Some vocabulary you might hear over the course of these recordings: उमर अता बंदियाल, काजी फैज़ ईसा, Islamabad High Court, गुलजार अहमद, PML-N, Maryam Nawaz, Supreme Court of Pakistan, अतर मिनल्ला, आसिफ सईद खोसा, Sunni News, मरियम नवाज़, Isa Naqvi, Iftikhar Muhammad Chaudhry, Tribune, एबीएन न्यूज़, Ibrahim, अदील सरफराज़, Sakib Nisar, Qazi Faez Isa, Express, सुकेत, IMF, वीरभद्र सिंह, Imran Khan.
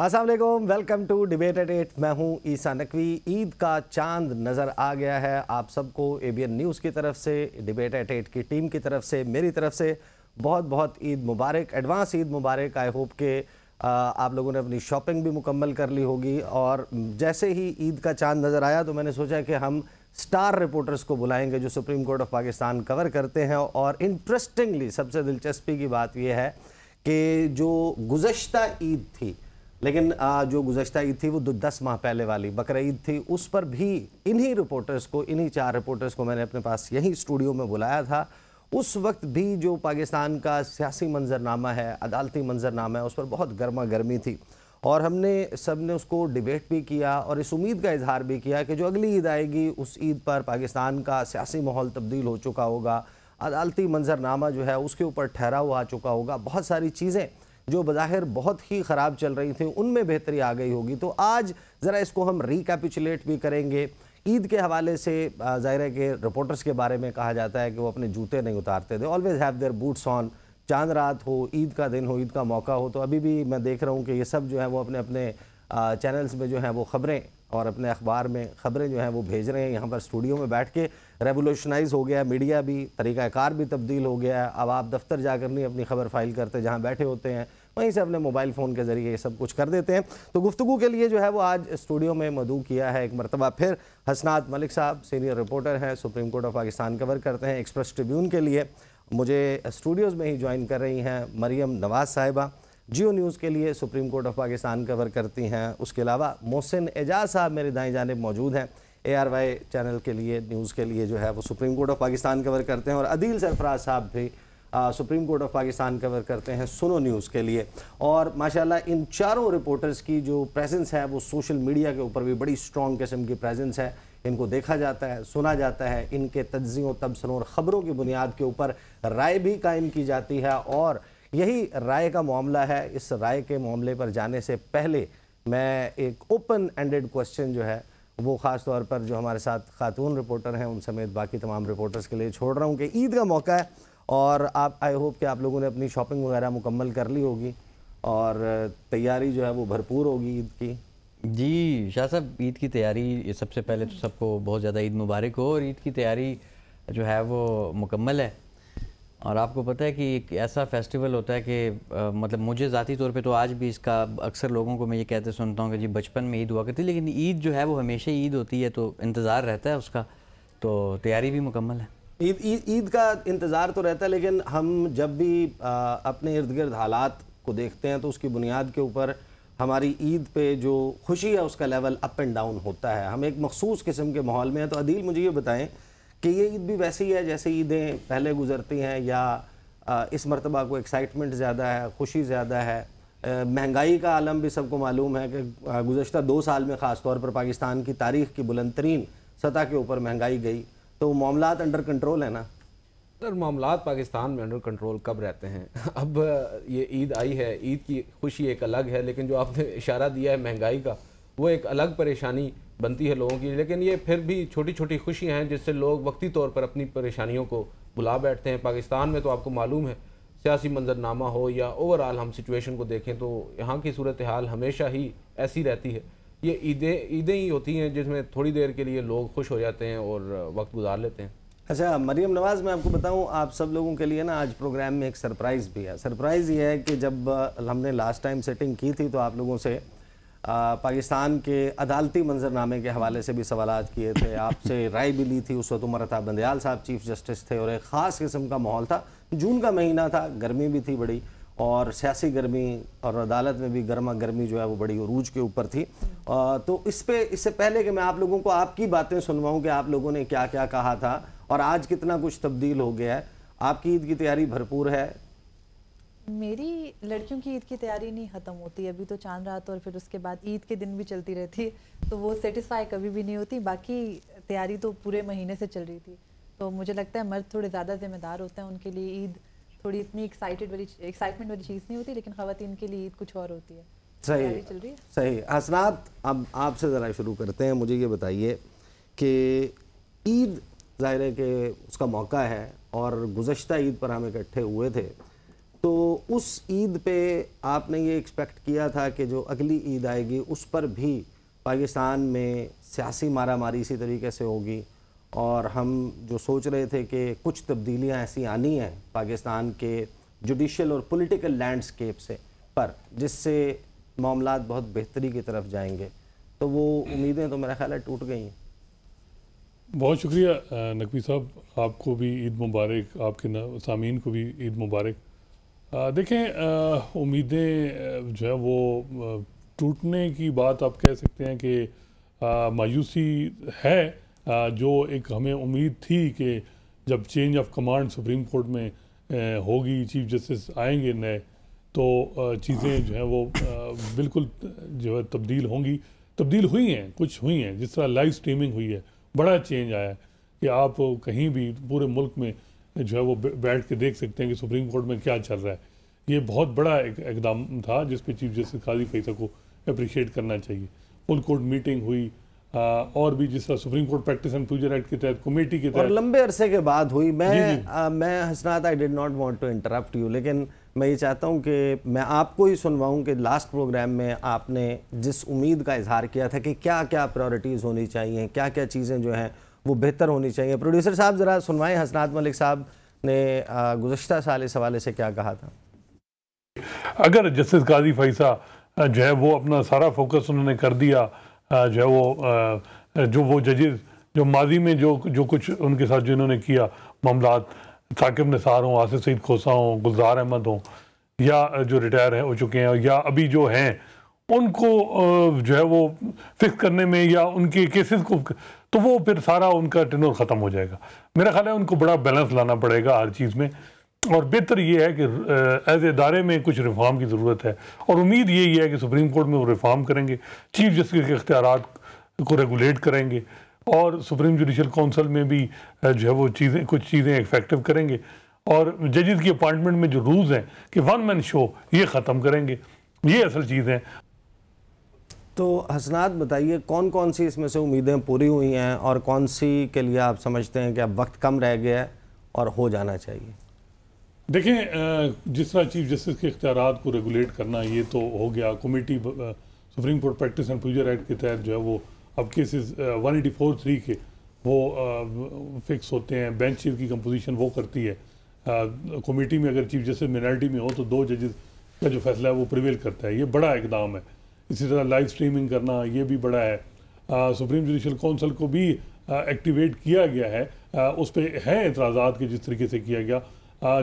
अस्सलाम वालेकुम, welcome to debate eight 8। मैं हूं ईसा नकवी। ईद का चांद नज़र आ गया है। आप सबको एबीएन न्यूज़ की तरफ से, डिबेट एट 8 की टीम की तरफ से, मेरी तरफ से बहुत बहुत ईद मुबारक, एडवांस ईद मुबारक। आई होप के आप लोगों ने अपनी शॉपिंग भी मुकम्मल कर ली होगी। और जैसे ही ईद का चांद नज़र आया तो मैंने सोचा कि हम स्टार रिपोर्टर्स को बुलाएंगे जो supreme court of Pakistan cover करते हैं। और इंटरेस्टिंगली सबसे दिलचस्पी की बात यह है कि जो गुज़श्ता ईद थी, लेकिन जो गुज़श्ता ईद थी वो 10 माह पहले वाली बकर ईद थी, उस पर भी इन्हीं रिपोर्टर्स को, इन्हीं 4 रिपोर्टर्स को मैंने अपने पास यहीं स्टूडियो में बुलाया था। उस वक्त भी जो पाकिस्तान का सियासी मंजरनामा है, अदालती मंजरनामा है, उस पर बहुत गर्मा गर्मी थी और हमने सब ने उसको डिबेट भी किया और इस उम्मीद का इजहार भी किया कि जो अगली ईद आएगी उस ईद पर पाकिस्तान का सियासी माहौल तब्दील हो चुका होगा, अदालती मंजरनामा जो है उसके ऊपर ठहराव आ चुका होगा, बहुत सारी चीज़ें जो बज़ाहिर बहुत ही ख़राब चल रही थी उनमें बेहतरी आ गई होगी। तो आज ज़रा इसको हम रिकैपिचुलेट भी करेंगे। ईद के हवाले से ज़ाहिर है कि रिपोर्टर्स के बारे में कहा जाता है कि वो अपने जूते नहीं उतारते थे, always have their boots on. चांद रात हो, ईद का दिन हो, ईद का मौका हो, तो अभी भी मैं देख रहा हूँ कि ये सब जो है वो अपने अपने चैनल्स में जो है वो ख़बरें और अपने अखबार में ख़बरें जो हैं वो भेज रहे हैं। यहाँ पर स्टूडियो में बैठ के रेवोल्यूशनाइज़ हो गया मीडिया भी, तरीक़ाकार भी तब्दील हो गया है। अब आप दफ्तर जाकर नहीं अपनी ख़बर फाइल करते, जहाँ बैठे होते हैं वहीं से अपने मोबाइल फ़ोन के ज़रिए ये सब कुछ कर देते हैं। तो गुफ्तगू के लिए जो है वो आज स्टूडियो में मदू किया है एक मरतबा फिर हसनात मलिक साहब, सीनियर रिपोर्टर हैं, supreme court of Pakistan cover करते हैं एक्सप्रेस ट्रिब्यून के लिए। मुझे स्टूडियोज़ में ही ज्वाइन कर रही हैं मरियम नवाज़ साहिबा, जियो न्यूज़ के लिए supreme court of Pakistan cover करती हैं। उसके अलावा मोहसिन एजाज़ साहब मेरे दाएं जानिब मौजूद हैं, ARY चैनल के लिए, न्यूज़ के लिए जो है वो supreme court of Pakistan cover करते हैं। और अदील सरफराज साहब भी supreme court of Pakistan cover करते हैं सुनो न्यूज़ के लिए। और माशाल्लाह इन चारों रिपोर्टर्स की जो प्रेजेंस है वो सोशल मीडिया के ऊपर भी बड़ी स्ट्रॉन्ग किस्म की प्रेजेंस है। इनको देखा जाता है, सुना जाता है, इनके तज्ज़ियों, तबसरों और ख़बरों की बुनियाद के ऊपर राय भी कायम की जाती है। और यही राय का मामला है। इस राय के मामले पर जाने से पहले मैं एक ओपन एंडेड क्वेश्चन जो है वो ख़ास तौर पर जो हमारे साथ खातून रिपोर्टर हैं उन समेत बाकी तमाम रिपोर्टर्स के लिए छोड़ रहा हूँ कि ईद का मौका है और आप, आई होप कि आप लोगों ने अपनी शॉपिंग वगैरह मुकम्मल कर ली होगी और तैयारी जो है वो भरपूर होगी ईद की। जी शाह साहब, ईद की तैयारी, सबसे पहले तो सबको बहुत ज़्यादा ईद मुबारक हो। और ईद की तैयारी जो है वो मुकम्मल है। और आपको पता है कि एक ऐसा फेस्टिवल होता है कि मतलब मुझे ज़ाती तौर पे तो आज भी इसका अक्सर लोगों को मैं ये कहते सुनता हूँ कि जी बचपन में ईद हुआ करती, लेकिन ईद जो है वो हमेशा ईद होती है, तो इंतज़ार रहता है उसका, तो तैयारी भी मुकम्मल है। ईद का इंतज़ार तो रहता है, लेकिन हम जब भी अपने इर्द गिर्द हालात को देखते हैं तो उसकी बुनियाद के ऊपर हमारी ईद पे जो खुशी है उसका लेवल अप एंड डाउन होता है। हम एक मखसूस किस्म के माहौल में हैं। तो अदील मुझे ये बताएँ कि ये ईद भी वैसी ही है जैसे ईदें पहले गुजरती हैं, या इस मरतबा को एक्साइटमेंट ज़्यादा है, खुशी ज़्यादा है? महंगाई का आलम भी सबको मालूम है कि गुज़श्ता 2 साल में ख़ास तौर पर पाकिस्तान की तारीख़ की बुलंदतरीन सतह के ऊपर महंगाई गई। तो मामलात अंडर कंट्रोल है ना? सर मामलात पाकिस्तान में अंडर कंट्रोल कब रहते हैं? अब ये ईद आई है, ईद की खुशी एक अलग है, लेकिन जो आपने इशारा दिया है महंगाई का, वो एक अलग परेशानी बनती है लोगों की। लेकिन ये फिर भी छोटी छोटी खुशियां हैं जिससे लोग वक्ती तौर पर अपनी परेशानियों को भुला बैठते हैं। पाकिस्तान में तो आपको मालूम है, सियासी मंजरनामा हो या ओवरऑल हम सिचुएशन को देखें तो यहाँ की सूरत हाल हमेशा ही ऐसी रहती है। ये ईदें ही होती हैं जिसमें थोड़ी देर के लिए लोग खुश हो जाते हैं और वक्त गुजार लेते हैं। अच्छा मरियम नवाज़, मैं आपको बताऊँ, आप सब लोगों के लिए ना आज प्रोग्राम में एक सरप्राइज़ भी है। सरप्राइज़ ये है कि जब हमने लास्ट टाइम सेटिंग की थी तो आप लोगों से पाकिस्तान के अदालती मंजरनामे के हवाले से भी सवाल किए थे, आपसे राय भी ली थी। उस वक्त उमर अता बंदियाल साहब चीफ़ जस्टिस थे और एक ख़ास किस्म का माहौल था। जून का महीना था, गर्मी भी थी बड़ी और सियासी गर्मी और अदालत में भी गर्मा गर्मी जो है वो बड़ी उरूज के ऊपर थी। तो इस पर, इससे पहले कि मैं आप लोगों को आपकी बातें सुनवाऊँ कि आप लोगों ने क्या क्या कहा था और आज कितना कुछ तब्दील हो गया है, आपकी ईद की तैयारी भरपूर है? मेरी लड़कियों की ईद की तैयारी नहीं ख़त्म होती, अभी तो चांद रात और फिर उसके बाद ईद के दिन भी चलती रहती है, तो वो सेटिस्फाई कभी भी नहीं होती। बाकी तैयारी तो पूरे महीने से चल रही थी। तो मुझे लगता है मर्द थोड़े ज़्यादा ज़िम्मेदार होते हैं, उनके लिए ईद थोड़ी इतनी एक्साइटमेंट वाली चीज़ नहीं होती, लेकिन ख़वातीन के लिए ईद कुछ और होती है। सही चल रही है, सही। हसनात, अब आपसे ज़रा शुरू करते हैं। मुझे ये बताइए कि ईद ज़ाहिर है कि उसका मौका है और गुज़श्ता ईद पर हम इकट्ठे हुए थे, तो उस ईद पे आपने ये एक्सपेक्ट किया था कि जो अगली ईद आएगी उस पर भी पाकिस्तान में सियासी मारामारी इसी तरीके से होगी, और हम जो सोच रहे थे कि कुछ तब्दीलियां ऐसी आनी हैं पाकिस्तान के जुडिशल और पॉलिटिकल लैंडस्केप से पर जिससे मामला बहुत बेहतरी की तरफ जाएंगे, तो वो उम्मीदें तो मेरा ख्याल है टूट गई हैं। बहुत शुक्रिया नकवी साहब, आपको भी ईद मुबारक, आपके सामीन को भी ईद मुबारक। देखें, उम्मीदें जो है वो टूटने की बात आप कह सकते हैं कि मायूसी है। जो एक हमें उम्मीद थी कि जब change of command supreme court में होगी, चीफ जस्टिस आएंगे नए, तो चीज़ें जो हैं वो बिल्कुल जो है तब्दील होंगी, तब्दील हुई हैं, कुछ हुई हैं। जिस तरह लाइव स्ट्रीमिंग हुई है, बड़ा चेंज आया है कि आप कहीं भी पूरे मुल्क में जो है वो बैठ के देख सकते हैं कि सुप्रीम कोर्ट में क्या चल रहा है। ये बहुत बड़ा एकदम था जिस पे चीफ जस्टिस काजी फैज़ ईसा को अप्रिशिएट करना चाहिए। फुल कोर्ट मीटिंग हुई और भी जिस तरह supreme court practice and future act के तहत कमेटी के तहत लंबे अरसे के बाद हुई। मैं Hasnat, I did not want to interrupt you, लेकिन मैं ये चाहता हूँ कि मैं आपको ही सुनवाऊँ कि लास्ट प्रोग्राम में आपने जिस उम्मीद का इजहार किया था कि क्या क्या प्रायोरिटीज़ होनी चाहिए, क्या क्या चीज़ें जो हैं वो बेहतर होनी चाहिए। प्रोड्यूसर साहब ज़रा सुनवाएं, हसनात मलिक साहब ने गुज़श्ता साल इस हवाले से क्या कहा था। अगर जस्टिस काजी फैज़ ईसा जो है वो अपना सारा फोकस उन्होंने कर दिया, जो है वो जजेस जो माजी में जो कुछ उनके साथ जो इन्होंने किया, मामला साकिब निसार हों, आसिफ सईद खोसा हों, गुलजार अहमद हों, या जो रिटायर हो चुके हैं या अभी जो हैं, उनको जो है वो फिक्स करने में या उनके केसेस को, तो वो फिर सारा उनका टेनर ख़त्म हो जाएगा। मेरा ख्याल है उनको बड़ा बैलेंस लाना पड़ेगा हर चीज़ में, और बेहतर ये है कि एज इदारे में कुछ रिफॉर्म की ज़रूरत है, और उम्मीद यही है कि सुप्रीम कोर्ट में वो रिफॉर्म करेंगे, चीफ जस्टिस के इख्तियारात को रेगुलेट करेंगे, और सुप्रीम जुडिशल काउंसिल में भी जो है वो चीज़ें इफेक्टिव करेंगे, और जजेस की अपॉइंटमेंट में जो रूल्स हैं कि वन मैन शो, ये ख़त्म करेंगे। ये असल चीज़ है। तो हसनात बताइए कौन कौन सी इसमें से उम्मीदें पूरी हुई हैं और कौन सी के लिए आप समझते हैं कि अब वक्त कम रह गया है और हो जाना चाहिए। देखें, जिस तरह चीफ जस्टिस के इख्तियारात को रेगुलेट करना, ये तो हो गया। Committee supreme court practice and procedure act के तहत जो है वो अब केसेस 184(3) के वो फिक्स होते हैं। बेंच चीफ की कंपोजिशन वो करती है। कमेटी में अगर चीफ जस्टिस माइनॉरिटी में हो तो 2 जजेस का जो फैसला है वो प्रिवेल करता है। ये बड़ा इकदाम है। इसी तरह लाइव स्ट्रीमिंग करना ये भी बड़ा है। सुप्रीम जुडिशल काउंसिल को भी एक्टिवेट किया गया है। उस पर है एतराज़ात के जिस तरीके से किया गया।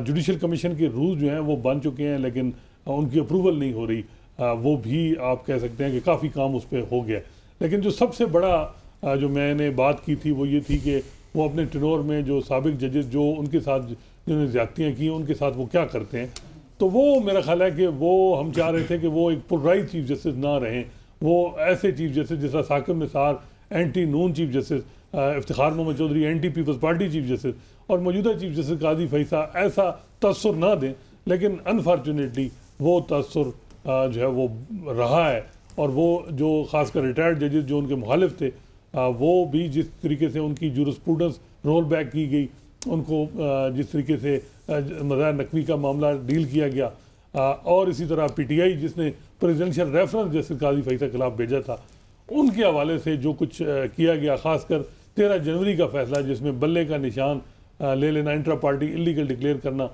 जुडिशल कमीशन के रूल जो हैं वो बन चुके हैं, लेकिन उनकी अप्रूवल नहीं हो रही। वो भी आप कह सकते हैं कि काफ़ी काम उस पर हो गया। लेकिन जो सबसे बड़ा जो मैंने बात की थी वो ये थी कि वो अपने टेनोर में जो साबिक जजेस जो उनके साथ जिन्होंने ज़्यादतियाँ की उनके साथ वो क्या करते हैं। तो वो मेरा ख्याल है कि वो हम चाह रहे थे कि वो एक पुलराइज चीफ जस्टिस ना रहें। वो ऐसे चीफ जस्टिस जिस तरह Saqib Nisar anti Noon chief justice, Iftikhar Mohammad Chaudhry anti peoples party chief justice, और मौजूदा चीफ जस्टिस काजी फैज़ ईसा ऐसा तसर ना दें। लेकिन अनफॉर्चुनेटली वो तसर जो है वो रहा है, और वो जो खासकर रिटायर्ड जजेस जो उनके मुखालिफ थे वो भी जिस तरीके से उनकी जूरिस्प्रूडेंस रोल बैक की गई, उनको जिस तरीके से मरीम नकवी का मामला डील किया गया, और इसी तरह PTI जिसने presidential reference justice काजी फैज़ ईसा के खिलाफ भेजा था, उनके हवाले से जो कुछ किया गया, खासकर 13 जनवरी का फैसला जिसमें बल्ले का निशान ले लेना, इंट्रा पार्टी इलीगल डिक्लेयर करना,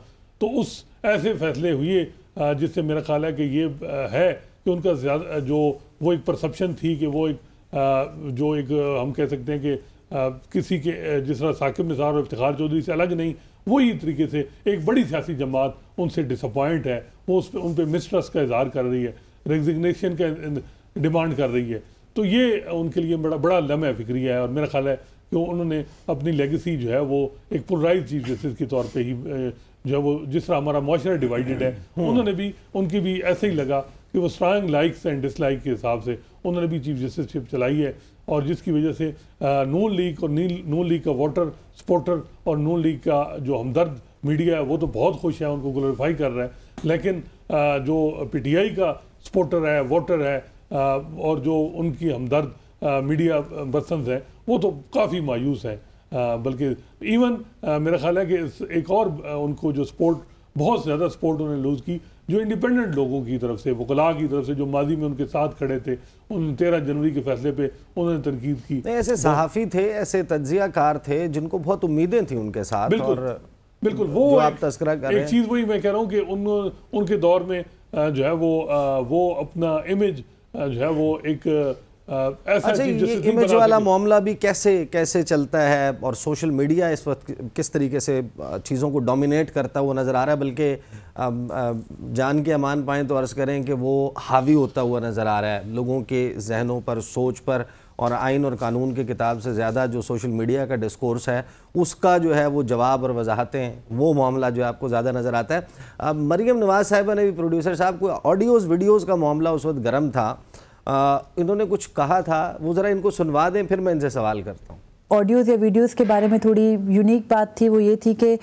तो उस ऐसे फैसले हुए जिससे मेरा ख्याल है कि ये है कि उनका ज़्यादा जो वो एक परसेप्शन थी कि वो एक जो एक हम कह सकते हैं कि किसी के जिस तरह साकिब निसार और इफ्तिखार चौधरी से अलग नहीं, वही तरीके से एक बड़ी सियासी जमात उनसे डिसअपॉइंट है। वो उन पर मिसट्रस्ट का इजहार कर रही है, रेजिग्नेशन का डिमांड कर रही है। तो ये उनके लिए बड़ा लम्हे फिक्री है, और मेरा ख्याल है कि उन्होंने अपनी लेगेसी जो है वो एक पोलराइज चीफ जस्टिस के तौर पर ही जो है वो जिस तरह हमारा माशरा डिवाइडेड है, उन्होंने भी उनकी भी ऐसे ही लगा कि वो स्ट्रांग लाइक्स एंड डिसलाइक के हिसाब से उन्होंने भी चीफ जस्टिसशिप चलाई है, और जिसकी वजह से नून लीग और नून लीग का वाटर स्पोर्टर और नून लीग का जो हमदर्द मीडिया है वो तो बहुत खुश है, उनको ग्लोरीफाई कर रहा है। लेकिन जो PTI का स्पोर्टर है, वाटर है, और जो उनकी हमदर्द मीडिया पर्सनस हैं वो तो काफ़ी मायूस हैं। बल्कि इवन मेरा ख्याल है कि एक और उनको जो स्पोर्ट बहुत ज़्यादा सपोर्ट उन्हें लूज़ की जो इंडिपेंडेंट लोगों की तरफ से, वकला की तरफ से, जो माजी में उनके साथ खड़े थे। उन 13 जनवरी के फैसले पे उन्होंने तनकीद की। ऐसे सहाफ़ी थे, ऐसे तज्जिया कार थे जिनको बहुत उम्मीदें थी उनके साथ। बिल्कुल और बिल्कुल वो आप तस्करा कर रहे हैं। एक चीज़ वही मैं कह रहा हूँ कि उनके दौर में जो है वो अपना इमेज जो है वो एक ऐसा इमेज वाला मामला भी कैसे चलता है और सोशल मीडिया इस वक्त किस तरीके से चीज़ों को डोमिनेट करता हुआ नज़र आ रहा है, बल्कि जान के अमान पाएँ तो अर्ज़ करें कि वो हावी होता हुआ नज़र आ रहा है लोगों के जहनों पर, सोच पर, और आइन और कानून की किताब से ज़्यादा जो सोशल मीडिया का डिस्कोर्स है उसका जो है वो जवाब और वजाहतें, वो मामला जो है आपको ज़्यादा नज़र आता है। अब मरीम नवाज़ साहिबा ने भी, प्रोड्यूसर साहब, को ऑडियोज़ वीडियोज़ का मामला उस वक्त गर्म था, इन्होंने कुछ कहा था, वो ज़रा इनको सुनवा दें फिर मैं इनसे सवाल करता हूँ। ऑडियोज़ या वीडियोज़ के बारे में थोड़ी यूनिक बात थी, वो ये थी कि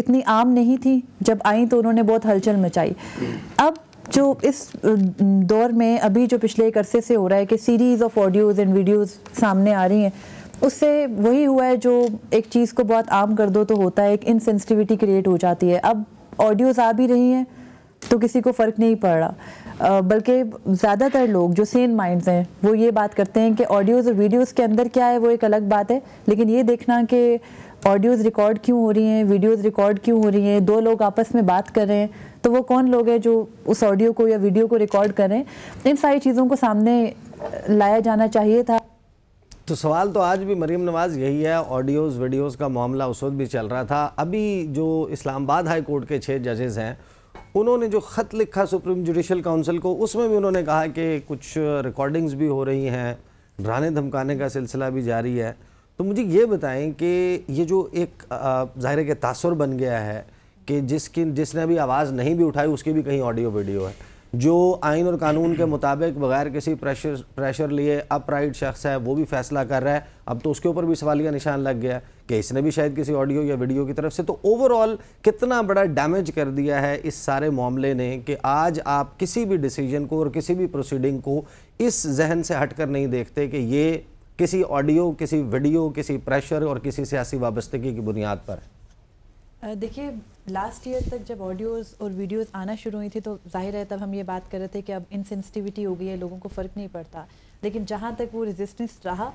इतनी आम नहीं थी, जब आई तो उन्होंने बहुत हलचल मचाई। अब जो इस दौर में अभी जो पिछले एक अरसे से हो रहा है कि series of audios and videos सामने आ रही हैं, उससे वही हुआ है जो एक चीज़ को बहुत आम कर दो तो होता है, एक इनसेंसिटिविटी क्रिएट हो जाती है। अब ऑडियोज़ आ भी रही हैं तो किसी को फ़र्क नहीं पड़ रहा, बल्कि ज़्यादातर लोग जो सेन माइंड्स हैं वो ये बात करते हैं कि ऑडियोज़ और वीडियोज़ के अंदर क्या है वो एक अलग बात है, लेकिन ये देखना कि ऑडियोज़ रिकॉर्ड क्यों हो रही हैं, वीडियोज़ रिकॉर्ड क्यों हो रही हैं, दो लोग आपस में बात कर रहे हैं तो वो कौन लोग हैं जो उस ऑडियो को या वीडियो को रिकॉर्ड कर रहे हैं, इन सारी चीज़ों को सामने लाया जाना चाहिए था। तो सवाल तो आज भी मरीम नवाज़ यही है, ऑडियोज़ वीडियोज़ का मामला उस वक्त भी चल रहा था। अभी जो इस्लामाबाद हाई कोर्ट के 6 जजेज़ हैं उन्होंने जो ख़त लिखा सुप्रीम जुडिशल काउंसिल को, उसमें भी उन्होंने कहा कि कुछ रिकॉर्डिंग्स भी हो रही हैं, डराने धमकाने का सिलसिला भी जारी है। तो मुझे ये बताएं कि ये जो एक ज़ाहिर के तासुर बन गया है कि जिसने भी आवाज़ नहीं भी उठाई उसकी भी कहीं ऑडियो वीडियो है, जो आइन और कानून के मुताबिक बगैर किसी प्रेशर लिए अपराइट शख्स है वो भी फैसला कर रहा है, अब तो उसके ऊपर भी सवालिया निशान लग गया है कि इसने भी शायद किसी ऑडियो या वीडियो की तरफ से। तो ओवरऑल कितना बड़ा डैमेज कर दिया है इस सारे मामले ने कि आज आप किसी भी डिसीजन को और किसी भी प्रोसीडिंग को इस जहन से हट कर नहीं देखते कि ये किसी ऑडियो, किसी वीडियो, किसी प्रेशर और किसी सियासी वाबस्तगी की बुनियाद पर है। देखिए, लास्ट ईयर तक जब ऑडियोज़ और वीडियोज़ आना शुरू हुई थी तो जाहिर है तब हम ये बात कर रहे थे कि अब इनसेंसिटिविटी हो गई है, लोगों को फ़र्क नहीं पड़ता, लेकिन जहाँ तक वो रेजिस्टेंस रहा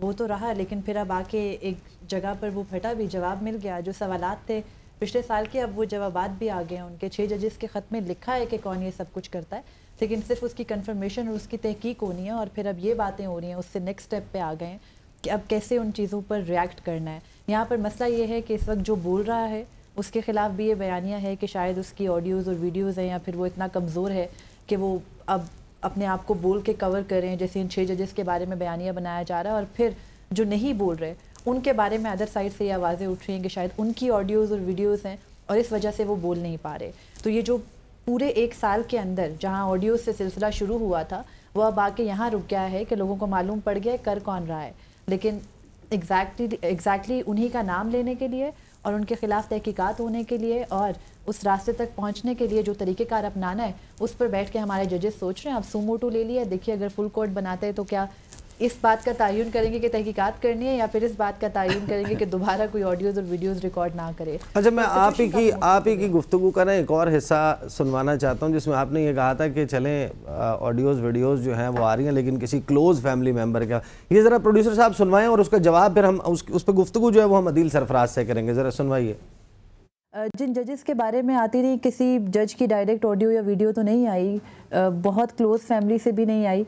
वो तो रहा, लेकिन फिर अब आके एक जगह पर वो फटा भी, जवाब मिल गया। जो सवालात थे पिछले साल के अब वो जवाबात भी आ गए हैं। उनके 6 जजेस के ख़त में लिखा है कि कौन ये सब कुछ करता है, लेकिन सिर्फ उसकी कन्फर्मेशन और उसकी तहकीक होनी है, और फिर अब ये बातें हो रही हैं, उससे नेक्स्ट स्टेप पर आ गए हैं कि अब कैसे उन चीज़ों पर रिएक्ट करना है। यहाँ पर मसला ये है कि इस वक्त जो बोल रहा है उसके ख़िलाफ़ भी ये बयानिया है कि शायद उसकी ऑडियोज़ और वीडियोज़ हैं या फिर वो इतना कमज़ोर है कि वो अब अपने आप को बोल के कवर करें, जैसे इन 6 जजेस के बारे में बयानिया बनाया जा रहा है। और फिर जो नहीं बोल रहे उनके बारे में अदर साइड से ये आवाज़ें उठ रही हैं कि शायद उनकी ऑडियोज़ और वीडियोज़ हैं और इस वजह से वो बोल नहीं पा रहे। तो ये जो पूरे एक साल के अंदर जहाँ ऑडियोज़ से सिलसिला शुरू हुआ था वह अब आके यहाँ रुक गया है कि लोगों को मालूम पड़ गया कर कौन रहा है, लेकिन एग्जैक्टली उन्हीं का नाम लेने के लिए और उनके ख़िलाफ़ तहकीकात होने के लिए और उस रास्ते तक पहुंचने के लिए जो तरीक़ेकार अपनाना है उस पर बैठ के हमारे जजेस सोच रहे हैं। अब सूमोटो ले लिया, देखिए अगर फुल कोर्ट बनाते हैं तो क्या इस बात का तायुन करेंगे कि तहकीकात करनी है या फिर इस बात का तायुन करेंगे कि दोबारा कोई ऑडियोज़ और वीडियोज़ रिकॉर्ड ना करे। अच्छा, मैं आप ही की गुफ्तगू का ना एक और हिस्सा सुनवाना चाहता हूँ जिसमें आपने ये कहा था कि चलें ऑडियोज़ वीडियोज़ जो हैं वो आ रही हैं लेकिन किसी क्लोज़ फैमिली मेम्बर का। ये ज़रा प्रोड्यूसर साहब सुनवाएं और उसका जवाब फिर हम उस पर गुफ्तगू जो है वो हम अदील सरफराज से करेंगे। ज़रा सुनवाइए। जिन जजेस के बारे में आती रही, किसी जज की डायरेक्ट ऑडियो या वीडियो तो नहीं आई, बहुत क्लोज़ फैमिली से भी नहीं आई,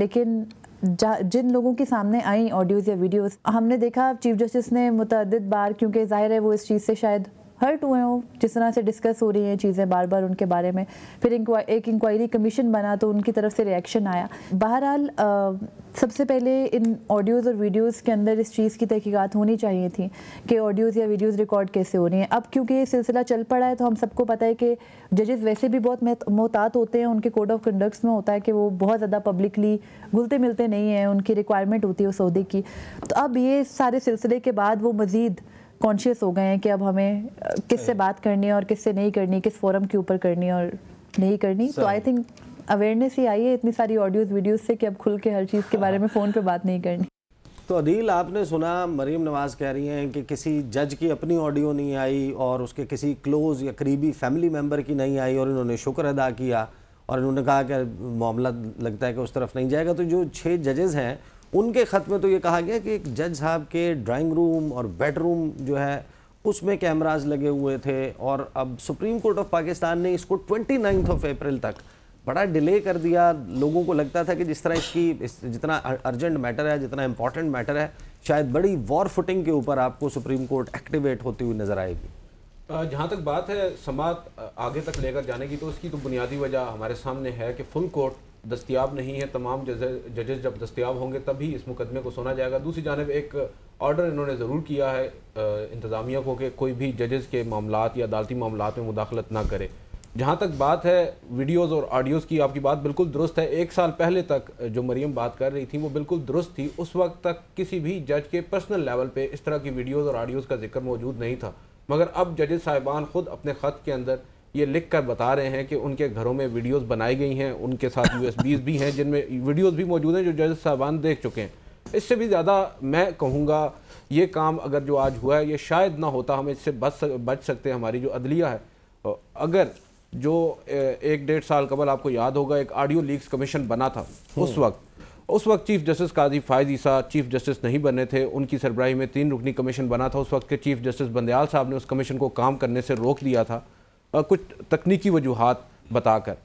लेकिन जिन लोगों के सामने आई ऑडियोज़ या वीडियोज़ हमने देखा चीफ जस्टिस ने मुतअद्दिद बार, क्योंकि ज़ाहिर है वो इस चीज़ से शायद हर्ट हुए हों जिस तरह से डिस्कस हो रही हैं चीज़ें बार बार उनके बारे में, फिर एक इंक्वायरी कमीशन बना तो उनकी तरफ से रिएक्शन आया। बहरहाल सबसे पहले इन ऑडियोज़ और वीडियोज़ के अंदर इस चीज़ की तहकीकात होनी चाहिए थी कि ऑडियोज़ या वीडियोज़ रिकॉर्ड कैसे हो रही हैं। अब क्योंकि ये सिलसिला चल पड़ा है तो हम सबको पता है कि जजेस वैसे भी बहुत मोहतात होते हैं, उनके कोड ऑफ कंडक्ट्स में होता है कि वो बहुत ज़्यादा पब्लिकली घुलते मिलते नहीं हैं, उनकी रिक्वायरमेंट होती है उस अहदे की। तो अब ये सारे सिलसिले के बाद वो मज़ीद कॉन्शियस हो गए हैं कि अब हमें किससे बात करनी है और किससे नहीं करनी, किस फोरम के ऊपर करनी है और नहीं करनी। तो आई थिंक अवेयरनेस ही आई है इतनी सारी ऑडियोज़ वीडियोज़ से कि अब खुल के हर चीज़ के बारे में फ़ोन पे बात नहीं करनी। तो अदील, आपने सुना मरीम नवाज़ कह रही हैं कि किसी जज की अपनी ऑडियो नहीं आई और उसके किसी क्लोज़ या करीबी फैमिली मेम्बर की नहीं आई और इन्होंने शुक्र अदा किया और इन्होंने कहा कि मामला लगता है कि उस तरफ नहीं जाएगा। तो जो 6 जजेज़ हैं उनके ख़त में तो ये कहा गया कि एक जज साहब के ड्राइंग रूम और बेडरूम जो है उसमें कैमराज लगे हुए थे और अब सुप्रीम कोर्ट ऑफ पाकिस्तान ने इसको 29 अप्रैल तक बड़ा डिले कर दिया। लोगों को लगता था कि जिस तरह जितना अर्जेंट मैटर है, जितना इम्पॉर्टेंट मैटर है, शायद बड़ी वॉर फुटिंग के ऊपर आपको सुप्रीम कोर्ट एक्टिवेट होती हुई नज़र आएगी। जहाँ तक बात है समात आगे तक लेकर जाने की, तो उसकी तो बुनियादी वजह हमारे सामने है कि फुल कोर्ट दस्तियाब नहीं है। तमाम जजेस जब दस्तियाब होंगे तभी इस मुकदमे को सुना जाएगा। दूसरी जानब एक ऑर्डर इन्होंने ज़रूर किया है इंतज़ामिया को कि कोई भी जजेस के मामलात या अदालती मामलात में मुदाखलत ना करे। जहाँ तक बात है वीडियोस और ऑडियोज़ की, आपकी बात बिल्कुल दुरुस्त है। 1 साल पहले तक जो मरीम बात कर रही थी वो बिल्कुल दुरुस्त थी। उस वक्त तक किसी भी जज के पर्सनल लेवल पे इस तरह की वीडियोस और ऑडियोज़ का जिक्र मौजूद नहीं था, मगर अब जजेस साहिबान खुद अपने ख़त के अंदर ये लिख कर बता रहे हैं कि उनके घरों में वीडियोस बनाई गई हैं, उनके साथ USB भी हैं जिनमें वीडियोस भी मौजूद हैं जो जज साहबान देख चुके हैं। इससे भी ज़्यादा मैं कहूँगा ये काम अगर जो आज हुआ है ये शायद ना होता, हम इससे बच सकते हैं। हमारी जो अदलिया है, अगर जो 1-1.5 साल कबल आपको याद होगा एक ऑडियो लीक्स कमीशन बना था, उस वक्त chief justice Qazi Faez Isa chief justice नहीं बने थे, उनकी सरबराही में 3 रुकनी कमीशन बना था। उस वक्त के चीफ जस्टिस बंदियाल साहब ने उस कमीशन को काम करने से रोक दिया था कुछ तकनीकी वजूहात बताकर।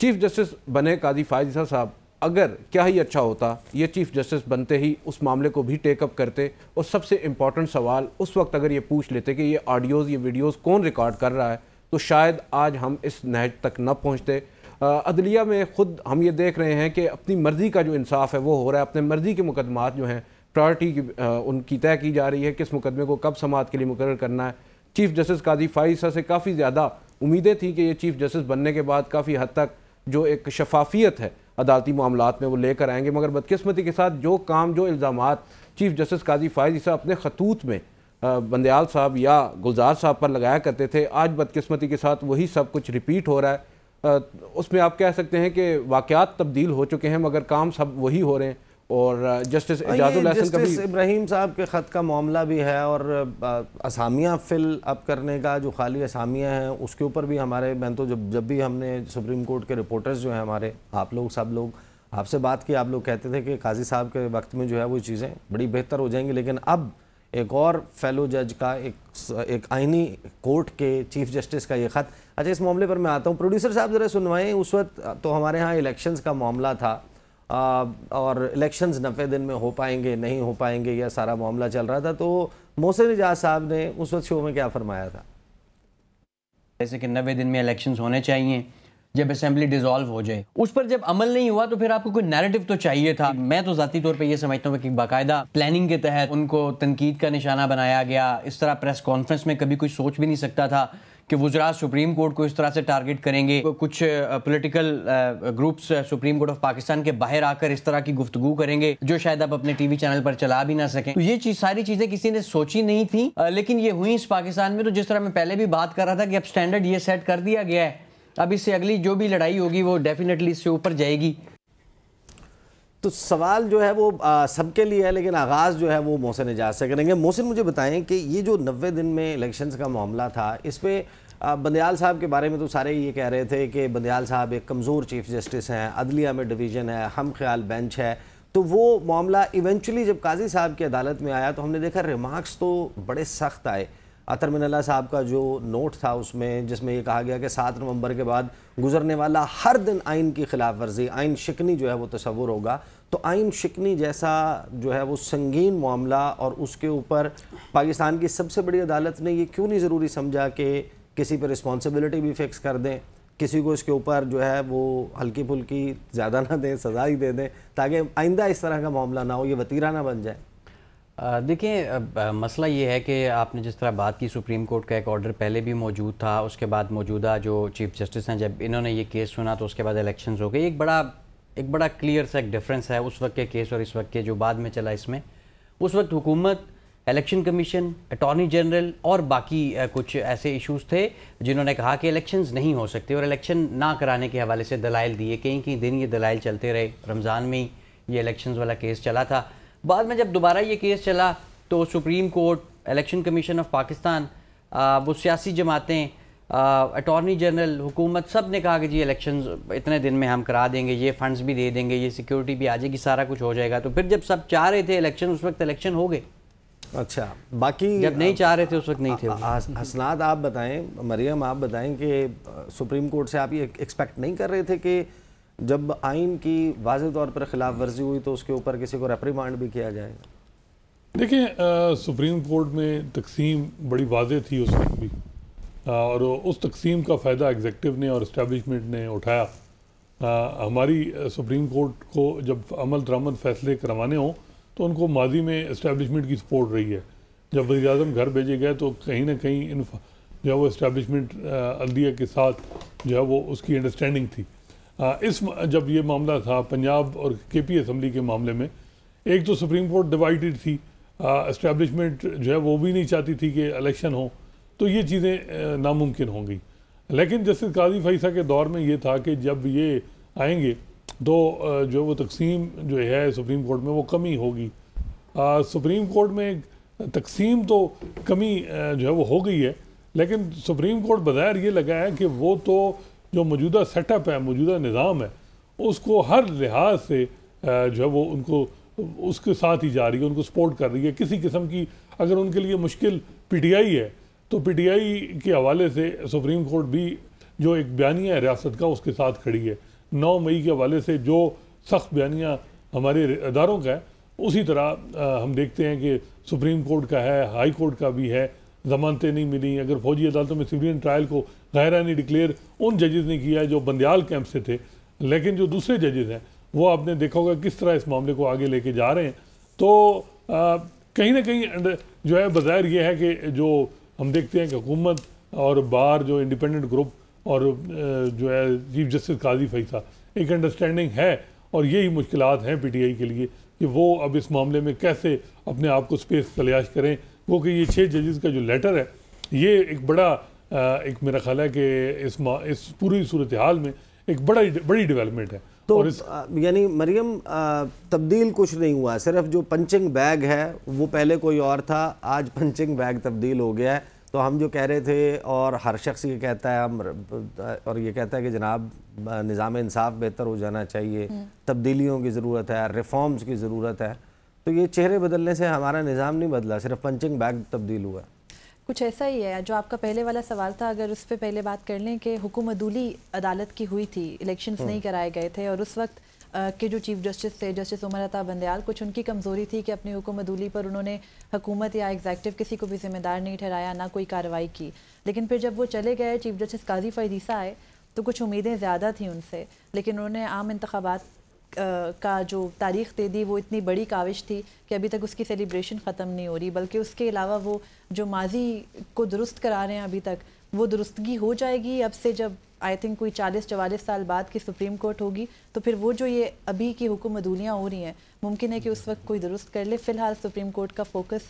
चीफ जस्टिस बने काजी फायज़ ईसा साहब, अगर क्या ही अच्छा होता ये चीफ जस्टिस बनते ही उस मामले को भी टेकअप करते और सबसे इम्पॉर्टेंट सवाल उस वक्त अगर ये पूछ लेते कि ये ऑडियोज़ ये वीडियोज़ कौन रिकॉर्ड कर रहा है, तो शायद आज हम इस नहज तक न पहुँचते। अदलिया में ख़ुद हम ये देख रहे हैं कि अपनी मर्ज़ी का जो इंसाफ है वो हो रहा है, अपने मर्ज़ी के मुकदमात जो हैं प्रायोरिटी उनकी तय की जा रही है, किस मुकदमे को कब समाअत के लिए मुकर्रर करना है। चीफ जस्टिस काजी फायज़ ईसा से काफ़ी ज़्यादा उम्मीदें थी कि ये चीफ जस्टिस बनने के बाद काफ़ी हद तक जो एक शफाफियत है अदालती मामलात में वो लेकर आएंगे, मगर बदकिस्मती के साथ जो काम जो इल्ज़ामात चीफ जस्टिस काजी फायज़ ईसा अपने खतूत में बंदियाल साहब या गुलजार साहब पर लगाया करते थे, आज बदकिस्मती के साथ वही सब कुछ रिपीट हो रहा है। उसमें आप कह सकते हैं कि वाक़यात तब्दील हो चुके हैं मगर काम सब वही हो रहे हैं। और जस्टिस इब्राहिम साहब के ख़त का मामला भी है और असामियाँ फिल अप करने का जो खाली असामियाँ हैं उसके ऊपर भी हमारे मैं तो जब भी हमने सुप्रीम कोर्ट के रिपोर्टर्स जो हैं हमारे आप लोग सब लोग आपसे बात की, आप लोग कहते थे कि काजी साहब के वक्त में जो है वो चीज़ें बड़ी बेहतर हो जाएंगी, लेकिन अब एक और फेलो जज का एक आइनी कोर्ट के चीफ जस्टिस का ये ख़त। अच्छा, इस मामले पर मैं आता हूँ, प्रोड्यूसर साहब ज़रा सुनवाएँ। उस वक्त तो हमारे यहाँ इलेक्शंस का मामला था और इलेक्शंस 90 दिन में हो पाएंगे नहीं हो पाएंगे यह सारा मामला चल रहा था, तो मोहसिन एजाज साहब ने उस वक्त शो में क्या फरमाया था? जैसे कि 90 दिन में इलेक्शंस होने चाहिए जब असेंबली डिसॉल्व हो जाए, उस पर जब अमल नहीं हुआ तो फिर आपको कोई नैरेटिव तो चाहिए था। मैं तो ज़ाती तौर पे ये समझता हूँ कि बाकायदा प्लानिंग के तहत उनको तनकीद का निशाना बनाया गया। इस तरह प्रेस कॉन्फ्रेंस में कभी कोई सोच भी नहीं सकता था कि वुज़रा सुप्रीम कोर्ट को इस तरह से टारगेट करेंगे। कुछ political groups supreme court of Pakistan के बाहर आकर इस तरह की गुफ्तगू करेंगे जो शायद आप अपने टीवी चैनल पर चला भी ना सकें। तो ये सारी चीज़ें किसी ने सोची नहीं थी, लेकिन ये हुई इस पाकिस्तान में। तो जिस तरह मैं पहले भी बात कर रहा था कि अब स्टैंडर्ड ये सेट कर दिया गया है, अब इससे अगली जो भी लड़ाई होगी वो डेफिनेटली इससे ऊपर जाएगी। तो सवाल जो है वो सबके लिए है, लेकिन आगाज़ जो है वो मोहसिन एजाज से करेंगे। मोहसिन, मुझे बताएं कि ये जो 90 दिन में इलेक्शंस का मामला था, इस पर बंदियाल साहब के बारे में तो सारे ये कह रहे थे कि बंदियाल साहब एक कमज़ोर चीफ़ जस्टिस हैं, अदलिया में डिवीज़न है, हम ख्याल बेंच है, तो वो मामला इवेंचुअली जब काजी साहब की अदालत में आया तो हमने देखा रिमार्क्स तो बड़े सख्त आए। अतर मिनल्ला साहब का जो नोट था उसमें जिसमें ये कहा गया कि 7 नवंबर के बाद गुजरने वाला हर दिन आइन की खिलाफ वर्जी आइन शिकनी जो है वो तस्वुर होगा। तो आइन शिकनी जैसा जो है वो संगीन मामला और उसके ऊपर पाकिस्तान की सबसे बड़ी अदालत ने ये क्यों नहीं ज़रूरी समझा कि किसी पर रिस्पॉन्सिबिलिटी भी फिक्स कर दें, किसी को इसके ऊपर जो है वो हल्की फुल्की ज़्यादा ना दें, सज़ा ही दे दें ताकि आइंदा इस तरह का मामला ना हो, ये वतीरा ना बन जाए। देखिए, मसला ये है कि आपने जिस तरह बात की सुप्रीम कोर्ट का एक ऑर्डर पहले भी मौजूद था, उसके बाद मौजूदा जो चीफ जस्टिस हैं जब इन्होंने ये केस सुना तो उसके बाद इलेक्शंस हो गए। एक बड़ा क्लियर सा एक डिफरेंस है उस वक्त के केस और इस वक्त के जो बाद में चला इसमें। उस वक्त हुकूमत, इलेक्शन कमीशन, अटॉर्नी जनरल और बाकी कुछ ऐसे इशूज़ थे जिन्होंने कहा कि इलेक्शंस नहीं हो सकते और इलेक्शन ना कराने के हवाले से दलाइल दिए। कहीं कहीं दिन ये दलाइल चलते रहे, रमज़ान में ही ये इलेक्शंस वाला केस चला था। बाद में जब दोबारा ये केस चला तो supreme court, election commission of Pakistan, वो सियासी जमातें, अटॉर्नी जनरल, हुकूमत, सब ने कहा कि जी इलेक्शंस इतने दिन में हम करा देंगे, ये फंड्स भी दे देंगे, ये सिक्योरिटी भी आ जाएगी, सारा कुछ हो जाएगा। तो फिर जब सब चाह रहे थे इलेक्शन, उस वक्त इलेक्शन हो गए। अच्छा, बाकी जब नहीं चाह रहे थे उस वक्त नहीं थे। हसनाद आप बताएं, मरियम आप बताएं कि सुप्रीम कोर्ट से आप ये एक्सपेक्ट नहीं कर रहे थे कि जब आइन की वाज़ेह तौर पर खिलाफ वर्जी हुई तो उसके ऊपर किसी को रेप्रिमांड भी किया जाएगा? देखिए, सुप्रीम कोर्ट में तकसीम बड़ी वाज़ेह थी उस वक्त भी, और उस तकसीम का फ़ायदा एग्जेक्टिव ने और इस्टेबलिशमेंट ने उठाया। हमारी सुप्रीम कोर्ट को जब अमल दरामद फैसले करवाने हों तो उनको माजी में इस्टेबलिशमेंट की सपोर्ट रही है। जब वज़ीर आज़म घर भेजे गए तो कहीं ना कहीं जो है वो इस्टेबलिशमेंट अल्दिया के साथ जो है वो उसकी अंडरस्टैंडिंग थी। जब ये मामला था पंजाब और KP असम्बली के मामले में, एक तो सुप्रीम कोर्ट डिवाइडेड थी, इस्टेबलिशमेंट जो है वो भी नहीं चाहती थी कि इलेक्शन हो, तो ये चीज़ें नामुमकिन होंगी। लेकिन जस्टिस काजी फैसा के दौर में ये था कि जब ये आएंगे तो जो वो तकसीम जो है सुप्रीम कोर्ट में वो कमी होगी। सुप्रीम कोर्ट में तकसीम तो कमी जो है वो हो गई है, लेकिन सुप्रीम कोर्ट बज़ाहिर ये लगा है कि वो तो जो मौजूदा सेटअप है, मौजूदा निज़ाम है, उसको हर लिहाज से जो है वो उनको उसके साथ ही जा रही है, उनको सपोर्ट कर रही है। किसी किस्म की अगर उनके लिए मुश्किल PTI है तो PTI के हवाले से सुप्रीम कोर्ट भी जो एक बयानिया है रियासत का उसके साथ खड़ी है। 9 मई के हवाले से जो सख्त बयानिया हमारे अदारों का है, उसी तरह हम देखते हैं कि सुप्रीम कोर्ट का है, हाई कोर्ट का भी है। ज़मानतें नहीं मिली, अगर फौजी अदालतों में सिविलियन ट्रायल को गैरानी डिक्लेयर उन जजेस ने किया है जो बंदियाल कैंप से थे, लेकिन जो दूसरे जजेस हैं वो आपने देखा होगा किस तरह इस मामले को आगे लेके जा रहे हैं। तो कहीं ना कहीं जो है बज़ाहिर यह है कि जो हम देखते हैं कि हुकूमत और बार जो इंडिपेंडेंट ग्रुप और जो है चीफ जस्टिस काजी फैसा, एक अंडरस्टैंडिंग है, और यही मुश्किलात हैं PTI के लिए कि वो अब इस मामले में कैसे अपने आप को स्पेस तलाश करें। वो कि ये 6 जजेस का जो लेटर है ये एक बड़ा एक मेरा ख्याल है कि इस पूरी सूरत हाल में एक बड़ी डेवलपमेंट है। तो यानी मरियम तब्दील कुछ नहीं हुआ, सिर्फ जो पंचिंग बैग है वो पहले कोई और था, आज पंचिंग बैग तब्दील हो गया है। तो हम जो कह रहे थे और हर शख्स ये कहता है, और ये कहता है कि जनाब निज़ाम इंसाफ बेहतर हो जाना चाहिए, तब्दीलियों की ज़रूरत है, रिफॉर्म्स की ज़रूरत है। तो ये चेहरे बदलने से हमारा निज़ाम नहीं बदला, सिर्फ पंचिंग बैग तब्दील हुआ। कुछ ऐसा ही है जो आपका पहले वाला सवाल था, अगर उस पर पहले बात कर लें कि हुकूमतूली अदालत की हुई थी, इलेक्शंस नहीं कराए गए थे, और उस वक्त के जो चीफ जस्टिस थे, जस्टिस उमर अता बंदियाल, कुछ उनकी कमज़ोरी थी कि अपनी हुकूमतूली पर उन्होंने हुकूमत या एग्जैक्टिव किसी को भी जिम्मेदार नहीं ठहराया, ना कोई कार्रवाई की। लेकिन फिर जब वो चले गए, चीफ जस्टिस काजी फैज़ ईसा आए, तो कुछ उम्मीदें ज़्यादा थीं उनसे, लेकिन उन्होंने आम इंतखाबात का जो तारीख़ दे दी वो इतनी बड़ी काविश थी कि अभी तक उसकी सेलिब्रेशन ख़त्म नहीं हो रही, बल्कि उसके अलावा वो जो माजी को दुरुस्त करा रहे हैं अभी तक, वो दुरुस्तगी हो जाएगी अब से जब आई थिंक कोई 40-44 साल बाद की सुप्रीम कोर्ट होगी, तो फिर वो जो ये अभी की हुकूमतूलियाँ हो रही हैं मुमकिन है कि उस वक्त कोई दुरुस्त कर ले। फ़िलहाल सुप्रीम कोर्ट का फोकस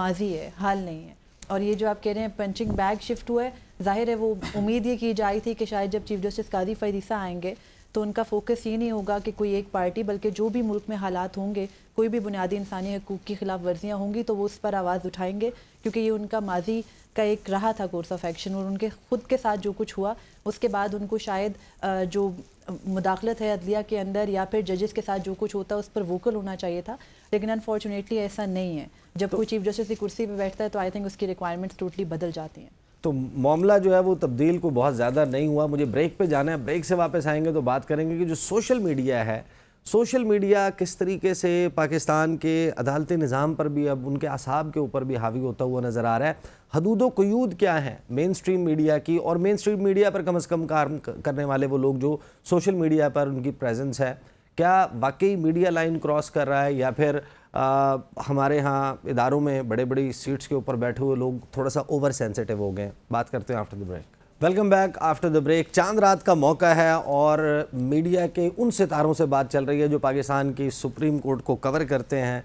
माजी है, हाल नहीं है। और ये जो आप कह रहे हैं पंचिंग बैग शिफ्ट हुआ है, ज़ाहिर है वो उम्मीद ये की जा रही थी कि शायद जब चीफ जस्टिस काजी फैज़ ईसा आएंगे तो उनका फोकस ये नहीं होगा कि कोई एक पार्टी, बल्कि जो भी मुल्क में हालात होंगे, कोई भी बुनियादी इंसानी हकूक़ की खिलाफ वर्जियाँ होंगी तो वो उस पर आवाज़ उठाएंगे, क्योंकि ये उनका माजी का एक रहा था कोर्स ऑफ एक्शन। और उनके ख़ुद के साथ जो कुछ हुआ उसके बाद उनको शायद जो मुदाखलत है अदलिया के अंदर या फिर जजेस के साथ जो कुछ होता है उस पर वोकल होना चाहिए था, लेकिन अनफॉर्चुनेटली ऐसा नहीं है। जब कोई चीफ जस्टिस की कुर्सी पर बैठता है तो आई थिंक उसकी रिक्वायरमेंट्स टोटली बदल जाती हैं। तो मामला जो है वो तब्दील को बहुत ज़्यादा नहीं हुआ। मुझे ब्रेक पे जाना है, ब्रेक से वापस आएंगे तो बात करेंगे कि जो सोशल मीडिया है, सोशल मीडिया किस तरीके से पाकिस्तान के अदालती निज़ाम पर भी, अब उनके असाब के ऊपर भी हावी होता हुआ नज़र आ रहा है। हदूदो क़यूद क्या है मेन स्ट्रीम मीडिया की, और मेन स्ट्रीम मीडिया पर कम से कम काम करने वाले वो लोग जो सोशल मीडिया पर उनकी प्रेजेंस है, क्या वाकई मीडिया लाइन क्रॉस कर रहा है, या फिर हमारे यहाँ इदारों में बड़े बड़ी सीट्स के ऊपर बैठे हुए लोग थोड़ा सा ओवर सेंसिटिव हो गए? बात करते हैं after the break. Welcome back after the break. चांद रात का मौका है और मीडिया के उन सितारों से बात चल रही है जो पाकिस्तान की सुप्रीम कोर्ट को कवर करते हैं।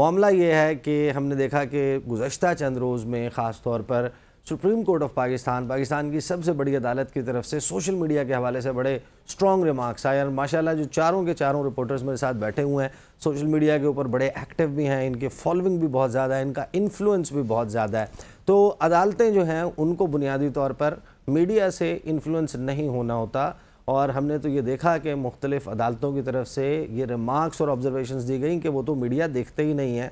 मामला ये है कि हमने देखा कि गुज़श्ता चंद रोज़ में ख़ास तौर पर supreme court of Pakistan, Pakistan की सबसे बड़ी अदालत की तरफ से सोशल मीडिया के हवाले से बड़े स्ट्रॉन्ग रिमार्क्स आए। और माशाल्लाह जो चारों के चारों रिपोर्टर्स मेरे साथ बैठे हुए हैं सोशल मीडिया के ऊपर बड़े एक्टिव भी हैं, इनके फॉलोइंग भी बहुत ज़्यादा है, इनका इन्फ्लुएंस भी बहुत ज़्यादा है। तो अदालतें जो हैं उनको बुनियादी तौर पर मीडिया से इन्फ्लुएंस नहीं होना होता, और हमने तो ये देखा कि मुख्तलिफ़ अदालतों की तरफ से ये रिमार्क्स और ऑब्जर्वेशंस दी गई कि वो तो मीडिया देखते ही नहीं है।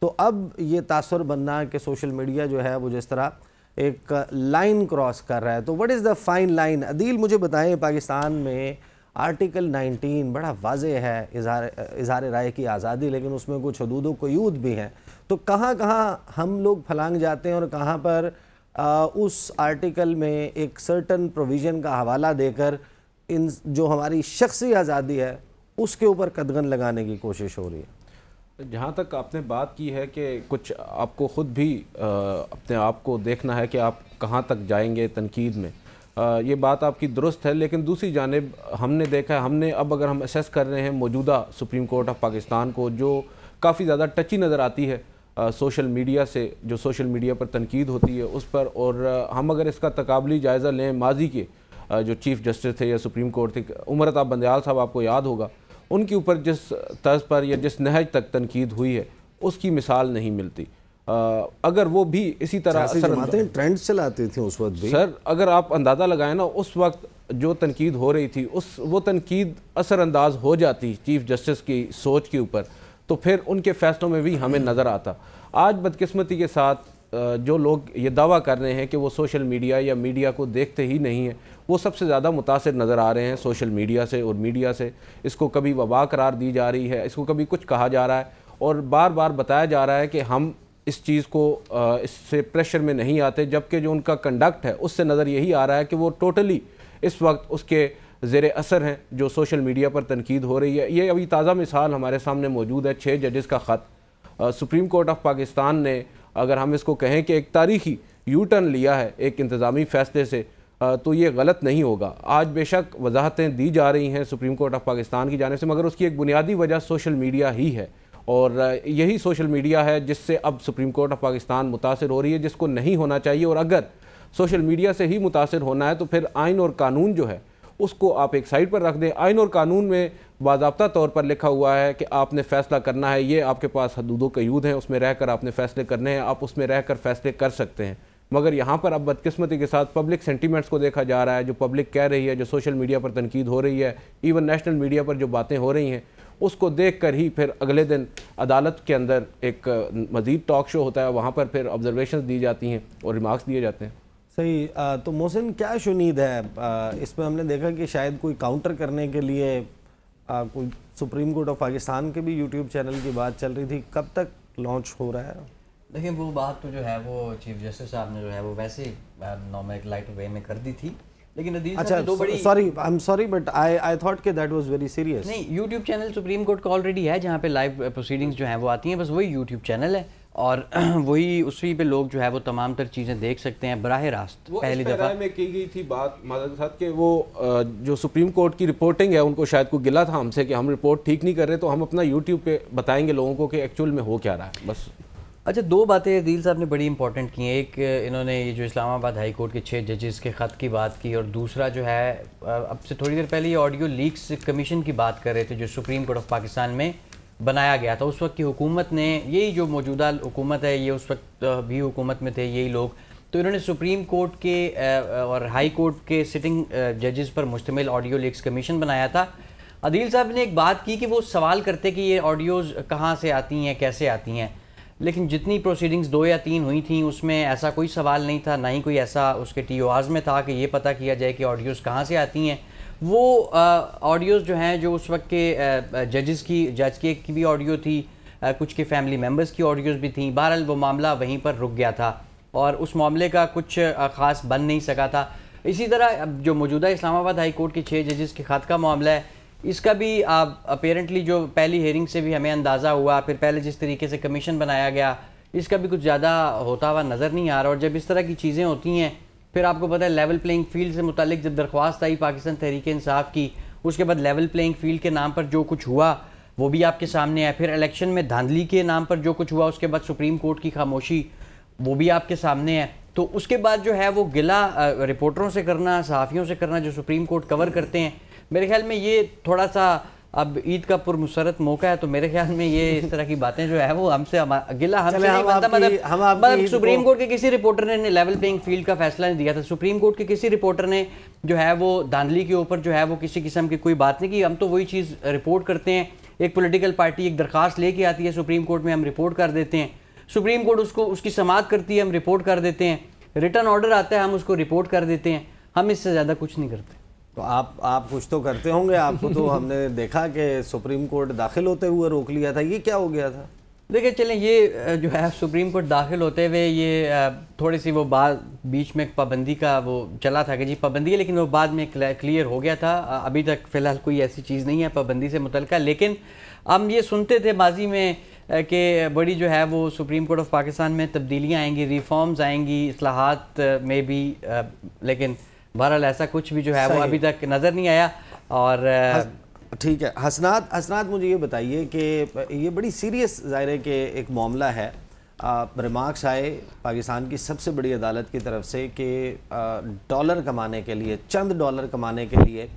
तो अब ये तासुर बनना कि सोशल मीडिया जो है वो जिस तरह एक लाइन क्रॉस कर रहा है, तो what is the fine line? Adeel मुझे बताएं, पाकिस्तान में आर्टिकल 19 बड़ा वाज़े है इज़हार राय की आज़ादी, लेकिन उसमें कुछ हदूदों क़यूद भी हैं। तो कहाँ कहाँ हम लोग फलांग जाते हैं और कहाँ पर उस आर्टिकल में एक सर्टन प्रोविज़न का हवाला देकर इन जो हमारी शख्सी आज़ादी है उसके ऊपर कदगन लगाने की कोशिश हो रही है? जहाँ तक आपने बात की है कि कुछ आपको ख़ुद भी अपने आप को देखना है कि आप कहाँ तक जाएंगे तनकीद में, ये बात आपकी दुरुस्त है। लेकिन दूसरी जानिब हमने देखा है, अब अगर हम असेस कर रहे हैं मौजूदा सुप्रीम कोर्ट ऑफ पाकिस्तान को, जो काफ़ी ज़्यादा टची नज़र आती है सोशल मीडिया से, जो सोशल मीडिया पर तनकीद होती है उस पर। और हम अगर इसका तकाबली जायज़ा लें, माजी के जो चीफ़ जस्टिस थे या सुप्रीम कोर्ट थे, उमर अता बंदियाल साहब, आपको याद होगा, उनके ऊपर जिस तर्ज पर या जिस नहज तक तनकीद हुई है उसकी मिसाल नहीं मिलती। अगर वो भी इसी तरह जमातें ट्रेंड चलाती थी उस वक्त भी, सर अगर आप अंदाज़ा लगाएं ना, उस वक्त जो तनकीद हो रही थी वो तनकीद असरअंदाज हो जाती चीफ़ जस्टिस की सोच के ऊपर, तो फिर उनके फ़ैसलों में भी हमें नज़र आता। आज बदकिस्मती के साथ जो लोग ये दावा कर रहे हैं कि वो सोशल मीडिया या मीडिया को देखते ही नहीं हैं, वो सबसे ज़्यादा मुतासर नज़र आ रहे हैं सोशल मीडिया से और मीडिया से। इसको कभी वबा करार दी जा रही है, इसको कभी कुछ कहा जा रहा है, और बार बार बताया जा रहा है कि हम इस चीज़ को इससे प्रेशर में नहीं आते, जबकि जो उनका कंडक्ट है उससे नज़र यही आ रहा है कि वो टोटली इस वक्त उसके ज़ेरे असर हैं जो सोशल मीडिया पर तनकीद हो रही है। ये अभी ताज़ा मिसाल हमारे सामने मौजूद है, 6 जजेस का ख़त। सुप्रीम कोर्ट ऑफ पाकिस्तान ने, अगर हम इसको कहें कि एक तारीखी यू टर्न लिया है एक इंतज़ामी फ़ैसले से, तो ये गलत नहीं होगा। आज बेशक वजाहतें दी जा रही हैं सुप्रीम कोर्ट ऑफ पाकिस्तान की जानिब से, मगर उसकी एक बुनियादी वजह सोशल मीडिया ही है, और यही सोशल मीडिया है जिससे अब सुप्रीम कोर्ट ऑफ पाकिस्तान मुतासर हो रही है, जिसको नहीं होना चाहिए। और अगर सोशल मीडिया से ही मुतासर होना है तो फिर आइन और कानून जो है उसको आप एक साइड पर रख दें। आइन और कानून में बाज़ाब्ता तौर पर लिखा हुआ है कि आपने फ़ैसला करना है, ये आपके पास हदूदो कयूद हैं, उसमें रहकर आपने फ़ैसले करने हैं, आप उसमें रहकर फ़ैसले कर सकते हैं। मगर यहाँ पर अब बदकिस्मती के साथ पब्लिक सेंटीमेंट्स को देखा जा रहा है, जो पब्लिक कह रही है, जो सोशल मीडिया पर तनकीद हो रही है, इवन नेशनल मीडिया पर जो बातें हो रही हैं, उसको देख कर ही फिर अगले दिन अदालत के अंदर एक मज़ीद टॉक शो होता है, वहाँ पर फिर ऑब्जर्वेशन दी जाती हैं और रिमार्क्स दिए जाते हैं। सही। तो मोहसिन, क्या शुनीद है इसमें? हमने देखा कि शायद कोई काउंटर करने के लिए कोई सुप्रीम कोर्ट ऑफ पाकिस्तान के भी यूट्यूब चैनल की बात चल रही थी, कब तक लॉन्च हो रहा है? देखिए, वो बात तो जो है वो चीफ जस्टिस साहब ने जो है वो वैसे नॉर्मल लाइट वे में कर दी थी, लेकिन अदील अच्छा, दो बड़ी आई थॉट कि दैट वाज वेरी सीरियस। नहीं, यूट्यूब चैनल सुप्रीम कोर्ट का ऑलरेडी है जहाँ पे लाइव प्रोसीडिंग्स जो हैं वो आती हैं, बस वही यूट्यूब चैनल है और वही उसी पे लोग जो है वो तमाम तर चीज़ें देख सकते हैं बराह रास्त। पहली दफ़ा में की गई थी बात माता के साथ कि वो जो सुप्रीम कोर्ट की रिपोर्टिंग है उनको शायद कोई गिला था हमसे कि हम रिपोर्ट ठीक नहीं कर रहे, तो हम अपना यूट्यूब पे बताएंगे लोगों को कि एक्चुअल में हो क्या रहा है। बस अच्छा, दो बातें अदील साहब ने बड़ी इंपॉर्टेंट की हैं। एक, इन्होंने ये जो इस्लामाबाद हाई कोर्ट के 6 जजेस के ख़त की बात की, और दूसरा जो है अब से थोड़ी देर पहले ये ऑडियो लीक्स कमीशन की बात कर रहे थे जो सुप्रीम कोर्ट ऑफ पाकिस्तान में बनाया गया था। उस वक्त की हुकूमत ने, यही जो मौजूदा हुकूमत है, ये उस वक्त भी हुकूमत में थे यही लोग, तो इन्होंने सुप्रीम कोर्ट के और हाई कोर्ट के सिटिंग जजेस पर मुश्तमिल ऑडियो लीक्स कमीशन बनाया था। अदील साहब ने एक बात की कि वो सवाल करते कि ये ऑडियोज़ कहाँ से आती हैं, कैसे आती हैं, लेकिन जितनी प्रोसीडिंग्स 2 या 3 हुई थी उसमें ऐसा कोई सवाल नहीं था, ना ही कोई ऐसा उसके TORs में था कि ये पता किया जाए कि ऑडियोज़ कहाँ से आती हैं। वो ऑडियोज़ जो हैं, जो उस वक्त के जजेस की, जज की भी ऑडियो थी, कुछ के फैमिली मेम्बर्स की ऑडियोज़ भी थी। बहरहाल वो मामला वहीं पर रुक गया था और उस मामले का कुछ ख़ास बन नहीं सका था। इसी तरह जो मौजूदा इस्लामाबाद हाई कोर्ट के 6 जजेस के ख़त का मामला है, इसका भी आप अपेरेंटली जो पहली हेयरिंग से भी हमें अंदाज़ा हुआ, फिर पहले जिस तरीके से कमीशन बनाया गया, इसका भी कुछ ज़्यादा होता हुआ नज़र नहीं आ रहा। और जब इस तरह की चीज़ें होती हैं फिर आपको पता है लेवल प्लेइंग फील्ड से मुतालिक जब दरख्वास्त आई पाकिस्तान तहरीक इंसाफ की, उसके बाद लेवल प्लेइंग फील्ड के नाम पर जो कुछ हुआ वो भी आपके सामने है। फिर इलेक्शन में धांधली के नाम पर जो कुछ हुआ, उसके बाद सुप्रीम कोर्ट की खामोशी, वो भी आपके सामने है। तो उसके बाद जो है वो गिला रिपोर्टरों से करना, सहाफ़ियों से करना जो सुप्रीम कोर्ट कवर करते हैं, मेरे ख्याल में ये थोड़ा सा अब ईद का पुरमसरत मौका है, तो मेरे ख्याल में ये इस तरह की बातें जो है वो हमसे गिला हमसे नहीं बनता। मतलब सुप्रीम कोर्ट के किसी रिपोर्टर ने लेवल प्लेइंग फील्ड का फैसला नहीं दिया था, सुप्रीम कोर्ट के किसी रिपोर्टर ने जो है वो धांधली के ऊपर जो है वो किसी किस्म की कोई बात नहीं की। हम तो वही चीज़ रिपोर्ट करते हैं, एक पॉलिटिकल पार्टी एक दरख्वास्त लेके आती है सुप्रीम कोर्ट में, हम रिपोर्ट कर देते हैं, सुप्रीम कोर्ट उसको उसकी समाअत करती है, हम रिपोर्ट कर देते हैं, रिटर्न ऑर्डर आता है, हम उसको रिपोर्ट कर देते हैं, हम इससे ज़्यादा कुछ नहीं करते। तो आप कुछ तो करते होंगे, आपको तो हमने देखा कि सुप्रीम कोर्ट दाखिल होते हुए रोक लिया था, ये क्या हो गया था? देखिए चलें, ये जो है सुप्रीम कोर्ट दाखिल होते हुए ये थोड़ी सी वो बात बीच में पाबंदी का वो चला था कि जी पाबंदी है, लेकिन वो बाद में क्लियर हो गया था। अभी तक फ़िलहाल कोई ऐसी चीज़ नहीं है पाबंदी से मुतल्लिका, लेकिन हम ये सुनते थे माजी में कि बड़ी जो है वो सुप्रीम कोर्ट ऑफ पाकिस्तान में तब्दीलियाँ आएँगी, रिफॉर्म्स आएँगी, इस्लाहात में भी, लेकिन बहरहाल ऐसा कुछ भी जो है वो अभी तक नज़र नहीं आया। और ठीक है हसनात मुझे ये बताइए कि ये बड़ी सीरियस दायरे के एक मामला है। रिमार्क्स आए पाकिस्तान की सबसे बड़ी अदालत की तरफ से कि डॉलर कमाने के लिए, चंद डॉलर कमाने के लिए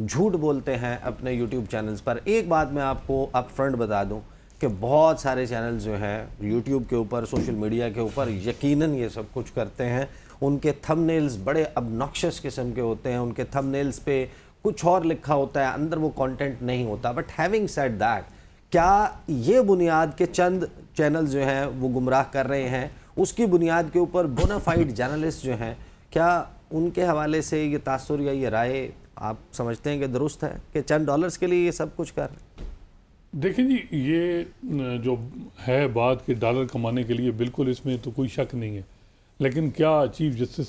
झूठ बोलते हैं अपने यूट्यूब चैनल्स पर। एक बात मैं आपको अपफ्रंट बता दूं कि बहुत सारे चैनल्स जो हैं यूट्यूब के ऊपर, सोशल मीडिया के ऊपर यकीनन ये सब कुछ करते हैं। उनके थंबनेल्स बड़े अबनॉक्शस किस्म के होते हैं, उनके थंबनेल्स पे कुछ और लिखा होता है, अंदर वो कंटेंट नहीं होता। बट हैविंग सेड दैट, क्या ये बुनियाद के चंद चैनल्स जो हैं वो गुमराह कर रहे हैं, उसकी बुनियाद के ऊपर बोनाफाइड जर्नलिस्ट जो हैं, क्या उनके हवाले से ये तासुर या ये राय आप समझते हैं कि दुरुस्त है कि चंद डॉलर्स के लिए ये सब कुछ कर रहे हैं? देखिए जी, ये जो है बात कि डॉलर कमाने के लिए, बिल्कुल इसमें तो कोई शक नहीं है, लेकिन क्या चीफ जस्टिस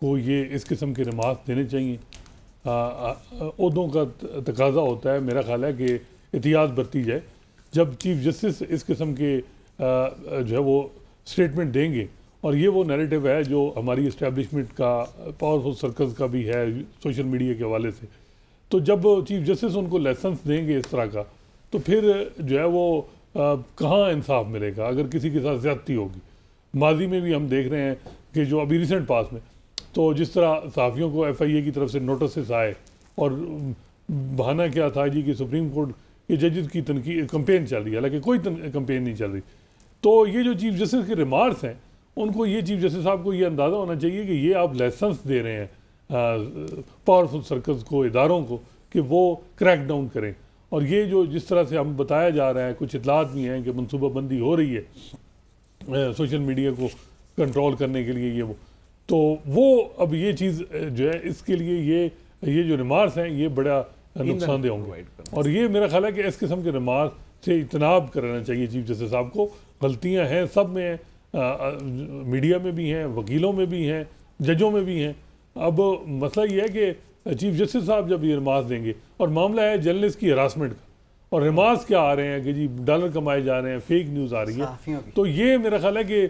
को ये इस किस्म के रिमार्क देने चाहिए? ओहदों का तकाजा होता है, मेरा ख्याल है कि एहतियात बरती जाए। जब चीफ जस्टिस इस किस्म के जो है वो स्टेटमेंट देंगे, और ये वो नैरेटिव है जो हमारी इस्टेब्लिशमेंट का, पावरफुल सर्कल्स का भी है सोशल मीडिया के हवाले से, तो जब चीफ जस्टिस उनको लेसन देंगे इस तरह का, तो फिर जो है वो कहाँ इंसाफ मिलेगा अगर किसी के साथ ज्यादती होगी। माजी में भी हम देख रहे हैं कि जो अभी रिसेंट पास में तो जिस तरह सहाफ़ियों को FIA की तरफ से नोटिस आए, और बहाना क्या था जी कि सुप्रीम कोर्ट के जजेस की तनकीद कंपेन चल रही है, हालांकि कोई कंपेन नहीं चल रही। तो ये जो चीफ जस्टिस के रिमार्क्स हैं, उनको ये चीफ जस्टिस साहब को ये अंदाज़ा होना चाहिए कि ये आप लाइसेंस दे रहे हैं पावरफुल सर्कल्स को, इदारों को, कि वो क्रैक डाउन करें। और ये जो जिस तरह से हम बताया जा रहा है, कुछ इतलात भी हैं कि मनसूबाबंदी हो रही है सोशल मीडिया को कंट्रोल करने के लिए, ये वो तो वो अब ये चीज़ जो है इसके लिए ये जो रिमार्क्स हैं ये बड़ा नुकसानदेह होंगे, और ये मेरा ख्याल है कि इस किस्म के रिमार्क्स से इजतनाब कराना चाहिए चीफ जस्टिस साहब को। गलतियां हैं सब में हैं, मीडिया में भी हैं, वकीलों में भी हैं, जजों में भी हैं। अब मसला ये है कि चीफ जस्टिस साहब जब ये रिमार्क्स देंगे, और मामला है जर्नलिस्ट की हरासमेंट का, और रिमार्क्स क्या आ रहे हैं कि जी डॉलर कमाए जा रहे हैं, फेक न्यूज़ आ रही है, तो ये मेरा ख्याल है कि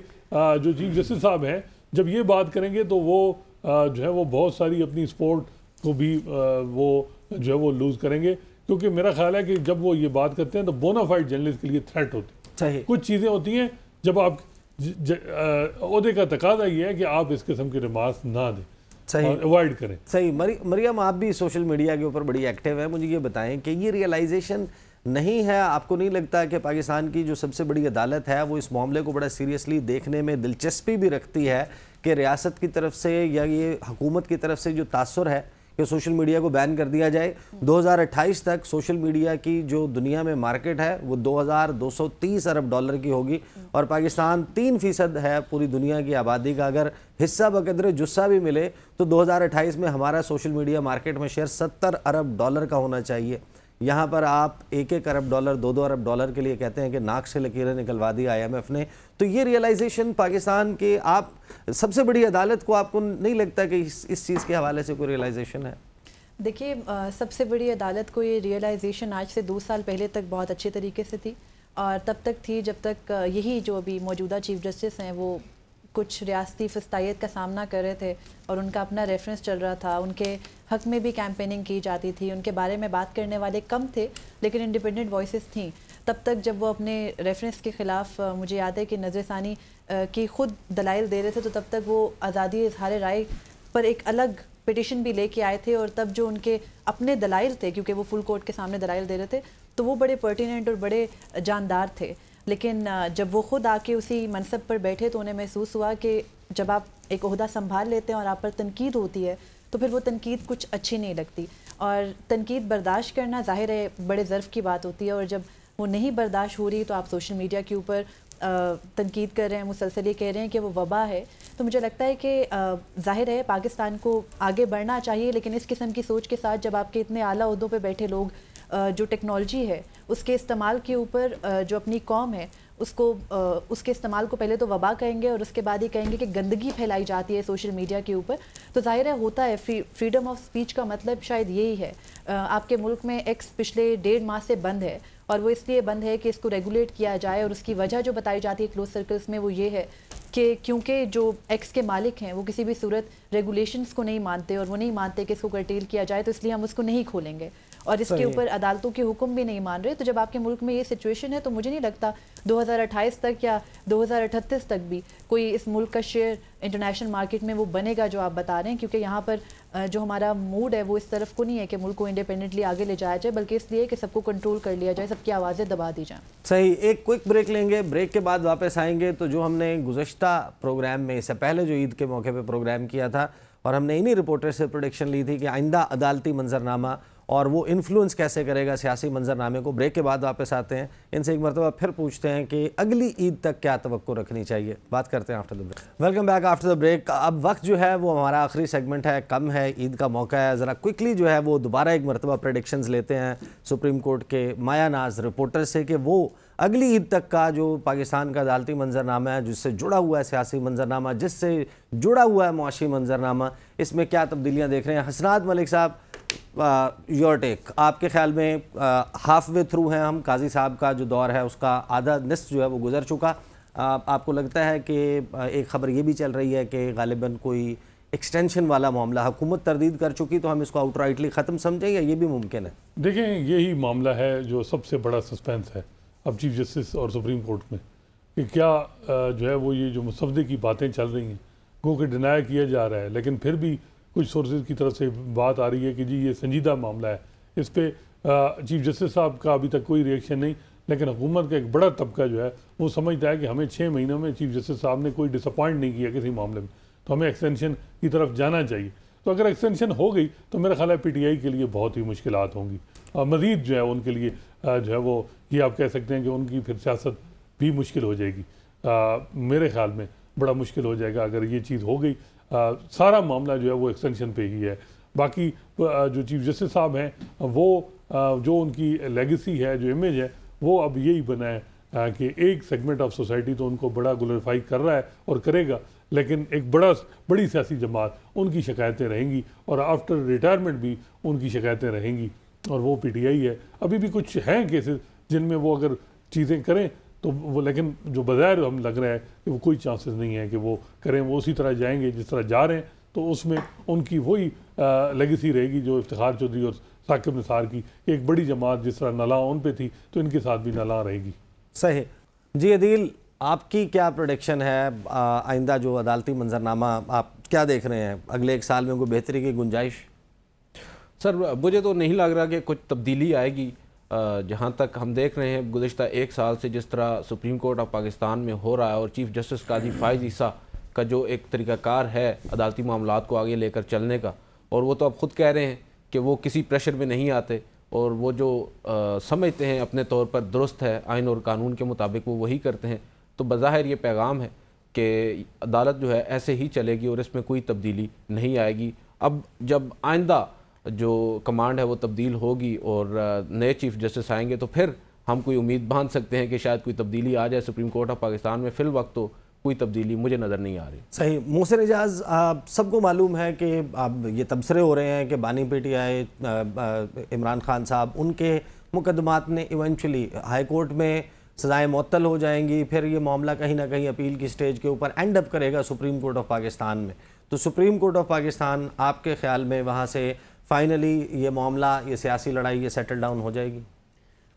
जो चीफ जस्टिस साहब हैं जब ये बात करेंगे तो वो जो है वो बहुत सारी अपनी सपोर्ट को भी वो जो है वो लूज़ करेंगे, क्योंकि मेरा ख्याल है कि जब वो ये बात करते हैं तो बोनाफाइड जर्नलिस्ट के लिए थ्रेट होती है। कुछ चीज़ें होती हैं जब आप ओहदे का तकाजा ये है कि आप इस किस्म के रिमार्क्स ना दें, सही अवॉइड करें। सही। मरियम, आप भी सोशल मीडिया के ऊपर बड़ी एक्टिव है, मुझे ये बताएं कि ये रियलाइजेशन नहीं है, आपको नहीं लगता कि पाकिस्तान की जो सबसे बड़ी अदालत है वो इस मामले को बड़ा सीरियसली देखने में दिलचस्पी भी रखती है कि रियासत की तरफ से या ये हुकूमत की तरफ से जो तासुर है कि सोशल मीडिया को बैन कर दिया जाए। 2028 तक सोशल मीडिया की जो दुनिया में मार्केट है वो 2230 अरब डॉलर की होगी, और पाकिस्तान 3% है पूरी दुनिया की आबादी का। अगर हिस्सा बकदर जुस्सा भी मिले तो 2028 में हमारा सोशल मीडिया मार्केट में शेयर 70 अरब डॉलर का होना चाहिए। यहाँ पर आप 1-1 अरब डॉलर, 2-2 अरब डॉलर के लिए कहते हैं कि नाक से लकीरें निकलवा दी IMF ने। तो ये रियलाइजेशन पाकिस्तान के, आप सबसे बड़ी अदालत को, आपको नहीं लगता कि इस चीज़ के हवाले से कोई रियलाइजेशन है? देखिए, सबसे बड़ी अदालत को ये रियलाइजेशन आज से 2 साल पहले तक बहुत अच्छे तरीके से थी, और तब तक थी जब तक यही जो अभी मौजूदा चीफ जस्टिस हैं वो कुछ रियासती फस्तायत का सामना कर रहे थे और उनका अपना रेफरेंस चल रहा था, उनके हक़ में भी कैंपेनिंग की जाती थी, उनके बारे में बात करने वाले कम थे लेकिन इंडिपेंडेंट वॉइसेस थीं, तब तक जब वो अपने रेफरेंस के ख़िलाफ़, मुझे याद है कि नज़रसानी की ख़ुद दलाइल दे रहे थे, तो तब तक वो आज़ादी इजहार राय पर एक अलग पिटिशन भी लेके आए थे और तब जो उनके अपने दलाइल थे, क्योंकि वो फुल कोर्ट के सामने दलाइल दे रहे थे, तो वो बड़े पर्टिनेंट और बड़े जानदार थे। लेकिन जब वो ख़ुद आके उसी मनसब पर बैठे तो उन्हें महसूस हुआ कि जब आप एक ओहदा संभाल लेते हैं और आप पर तनकीद होती है तो फिर वो तनकीद कुछ अच्छी नहीं लगती, और तनकीद बर्दाश्त करना ज़ाहिर है बड़े ज़र्फ़ की बात होती है, और जब वो नहीं बर्दाश्त हो रही तो आप सोशल मीडिया के ऊपर तनकीद कर रहे हैं, मुसलसल ये कह रहे हैं कि वो वबा है। तो मुझे लगता है कि ज़ाहिर है पाकिस्तान को आगे बढ़ना चाहिए, लेकिन इस किस्म की सोच के साथ जब आपके इतने आला ओहदों पर बैठे लोग जो टेक्नोलॉजी है उसके इस्तेमाल के ऊपर, जो अपनी कौम है उसको, उसके इस्तेमाल को पहले तो वबा कहेंगे और उसके बाद ही कहेंगे कि गंदगी फैलाई जाती है सोशल मीडिया के ऊपर, तो ज़ाहिर है होता है फ्रीडम ऑफ स्पीच का मतलब शायद यही है। आपके मुल्क में एक्स पिछले 1.5 माह से बंद है और वो इसलिए बंद है कि इसको रेगुलेट किया जाए, और उसकी वजह जो बताई जाती है क्लोज सर्कल्स में वो ये है कि क्योंकि जो एक्स के मालिक हैं वो किसी भी सूरत रेगुलेशंस को नहीं मानते और वो नहीं मानते कि इसको कर्टेल किया जाए, तो इसलिए हम उसको नहीं खोलेंगे, और इसके ऊपर अदालतों के हुक्म भी नहीं मान रहे। तो जब आपके मुल्क में ये सिचुएशन है तो मुझे नहीं लगता 2028 तक या 2038 तक भी कोई इस मुल्क का शेयर इंटरनेशनल मार्केट में वो बनेगा जो आप बता रहे हैं, क्योंकि यहाँ पर जो हमारा मूड है वो इस तरफ को नहीं है कि मुल्क को इंडिपेंडेंटली आगे ले जाया जाए, बल्कि इसलिए कि सबको कंट्रोल कर लिया जाए, सबकी आवाज़ें दबा दी जाएँ। सही, एक क्विक ब्रेक लेंगे, ब्रेक के बाद वापस आएंगे। तो जो हमने गुज़श्ता प्रोग्राम में, इससे पहले जो ईद के मौके पर प्रोग्राम किया था और हमने इन्हीं रिपोर्टर से प्रोडिक्शन ली थी कि आइंदा अदालती मंजरनामा और वो इन्फ्लुएंस कैसे करेगा सियासी मंजरनामे को, ब्रेक के बाद वापस आते हैं, इनसे एक मरतबा फिर पूछते हैं कि अगली ईद तक क्या तवक्को रखनी चाहिए। बात करते हैं after the break. Welcome back after the break. अब वक्त जो है वो हमारा आखिरी सेगमेंट है, कम है, ईद का मौका है, ज़रा क्विकली जो है वो दोबारा एक मरतबा प्रेडिक्शंस लेते हैं सुप्रीम कोर्ट के माया नाज रिपोर्टर से कि वो अगली ईद तक का जो पाकिस्तान का अदालती मंजरनामा है, जिससे जुड़ा हुआ है सियासी मंजरनामा, जिससे जुड़ा हुआ है मुआशी मंजरनामा, इसमें क्या तब्दीलियाँ देख रहे हैं। हसनात मलिक साहब, योर टेक, आपके ख्याल में हाफ वे थ्रू हैं हम, काजी साहब का जो दौर है उसका आधा निस्फ जो है वो गुजर चुका, आपको लगता है कि एक ख़बर ये भी चल रही है कि गालिबन कोई एक्सटेंशन वाला मामला हुकूमत तरदीद कर चुकी, तो हम इसको आउटराइटली ख़त्म समझें या ये भी मुमकिन है? देखें, यही मामला है जो सबसे बड़ा सस्पेंस है अब चीफ जस्टिस और सुप्रीम कोर्ट में, कि क्या जो है वो ये जो मुसवदे की बातें चल रही हैं वो कि डिनाई किया जा रहा है, लेकिन फिर भी कुछ सोर्सेज की तरफ से बात आ रही है कि जी ये संजीदा मामला है, इस पे चीफ जस्टिस साहब का अभी तक कोई रिएक्शन नहीं, लेकिन हुकूमत का एक बड़ा तबका जो है वो समझता है कि हमें 6 महीनों में चीफ जस्टिस साहब ने कोई डिसअपॉइंट नहीं किया किसी मामले में, तो हमें एक्सटेंशन की तरफ जाना चाहिए। तो अगर एक्सटेंशन हो गई तो मेरा ख्याल है PTI के लिए बहुत ही मुश्किलात होंगी, मज़ीद जो है उनके लिए जो है वो ये आप कह सकते हैं कि उनकी फिर सियासत भी मुश्किल हो जाएगी, मेरे ख्याल में बड़ा मुश्किल हो जाएगा अगर ये चीज़ हो गई। सारा मामला जो है वो एक्सटेंशन पे ही है। बाकी जो चीफ जस्टिस साहब हैं वो जो उनकी लेगेसी है, जो इमेज है, वो अब यही बना है कि एक सेगमेंट ऑफ सोसाइटी तो उनको बड़ा ग्लोरीफाई कर रहा है और करेगा, लेकिन एक बड़ी सियासी जमात उनकी शिकायतें रहेंगी और आफ्टर रिटायरमेंट भी उनकी शिकायतें रहेंगी, और वो PTI है। अभी भी कुछ हैं केसेस जिनमें वो अगर चीज़ें करें तो वो, लेकिन जो बाज़ार हम लग रहा है कि वो कोई चांसेस नहीं है कि वो करें, वो उसी तरह जाएंगे जिस तरह जा रहे हैं, तो उसमें उनकी वही लेगेसी रहेगी जो इफ्तिखार चौधरी और साकिब निसार की, एक बड़ी जमात जिस तरह नला उन पे थी तो इनके साथ भी नला रहेगी। सही जी। अदील, आपकी क्या प्रोडिक्शन है आइंदा जो अदालती मंजरनामा, आप क्या देख रहे हैं, अगले एक साल में कोई बेहतरी की गुंजाइश? सर, मुझे तो नहीं लग रहा कि कुछ तब्दीली आएगी। जहाँ तक हम देख रहे हैं गुज़श्ता एक साल से जिस तरह सुप्रीम कोर्ट ऑफ पाकिस्तान में हो रहा है और चीफ जस्टिस काजी फ़ाइज़ ईसा का जो एक तरीक़ाकार है अदालती मामलात को आगे लेकर चलने का, और वो तो अब ख़ुद कह रहे हैं कि वो किसी प्रेशर में नहीं आते और वो जो समझते हैं अपने तौर पर दुरुस्त है, आइन और कानून के मुताबिक वो वही करते हैं। तो बज़ाहिर ये पैगाम है कि अदालत जो है ऐसे ही चलेगी और इसमें कोई तब्दीली नहीं आएगी। अब जब आइंदा जो कमांड है वो तब्दील होगी और नए चीफ जस्टिस आएंगे तो फिर हम कोई उम्मीद बांध सकते हैं कि शायद कोई तब्दीली आ जाए सुप्रीम कोर्ट ऑफ पाकिस्तान में। फिल वक्त तो कोई तब्दीली मुझे नज़र नहीं आ रही। सही। मोहसिन एजाज, आप सबको मालूम है कि आप ये तबसरे हो रहे हैं कि बानी PTI इमरान खान साहब, उनके मुकदमात ने इवेंचुअली हाई कोर्ट में सज़ाएँ मुअत्तल हो जाएंगी, फिर ये मामला कहीं ना कहीं अपील की स्टेज के ऊपर एंड अप करेगा सुप्रीम कोर्ट ऑफ पाकिस्तान में। तो सुप्रीम कोर्ट ऑफ पाकिस्तान आपके ख्याल में वहाँ से फ़ाइनली ये मामला, ये सियासी लड़ाई, ये सेटल डाउन हो जाएगी?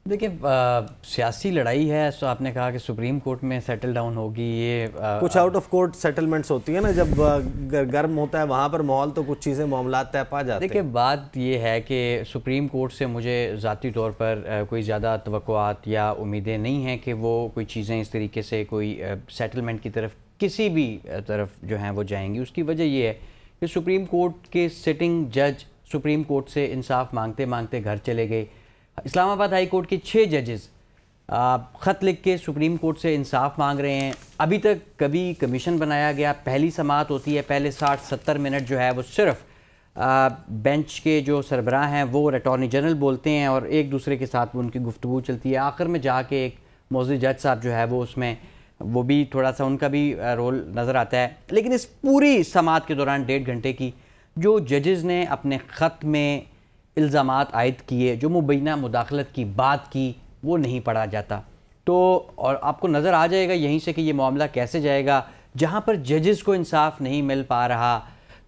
देखिए सियासी लड़ाई है, तो आपने कहा कि सुप्रीम कोर्ट में सेटल डाउन होगी। ये कुछ आउट ऑफ कोर्ट सेटलमेंट्स होती है ना, जब गर्म होता है वहाँ पर माहौल, तो कुछ चीज़ें मामला तय पा जाते हैं। देखिए बात ये है कि सुप्रीम कोर्ट से मुझे ज़ाती तौर पर कोई ज़्यादा तवक्कुआत या उम्मीदें नहीं हैं कि वो कोई चीज़ें इस तरीके से कोई सेटलमेंट की तरफ किसी भी तरफ जो हैं वो जाएंगी। उसकी वजह ये है कि सुप्रीम कोर्ट के सिटिंग जज सुप्रीम कोर्ट से इंसाफ मांगते मांगते घर चले गए। इस्लामाबाद हाई कोर्ट के 6 जजेस ख़त लिख के सुप्रीम कोर्ट से इंसाफ मांग रहे हैं। अभी तक कभी कमीशन बनाया गया, पहली समात होती है, पहले 60-70 मिनट जो है वो सिर्फ बेंच के जो सरबराह हैं वो और अटॉर्नी जनरल बोलते हैं और एक दूसरे के साथ उनकी गुफ्तगू चलती है। आखिर में जाके एक मौजूद जज साहब जो है वो उसमें वो भी थोड़ा सा उनका भी रोल नज़र आता है। लेकिन इस पूरी समात के दौरान 1.5 घंटे की जो जजेज़ ने अपने ख़त में इल्ज़ामात आयद किए, जो मुबैना मुदाखलत की बात की, वो नहीं पढ़ा जाता। तो और आपको नज़र आ जाएगा यहीं से कि ये मामला कैसे जाएगा। जहाँ पर जजेस को इंसाफ नहीं मिल पा रहा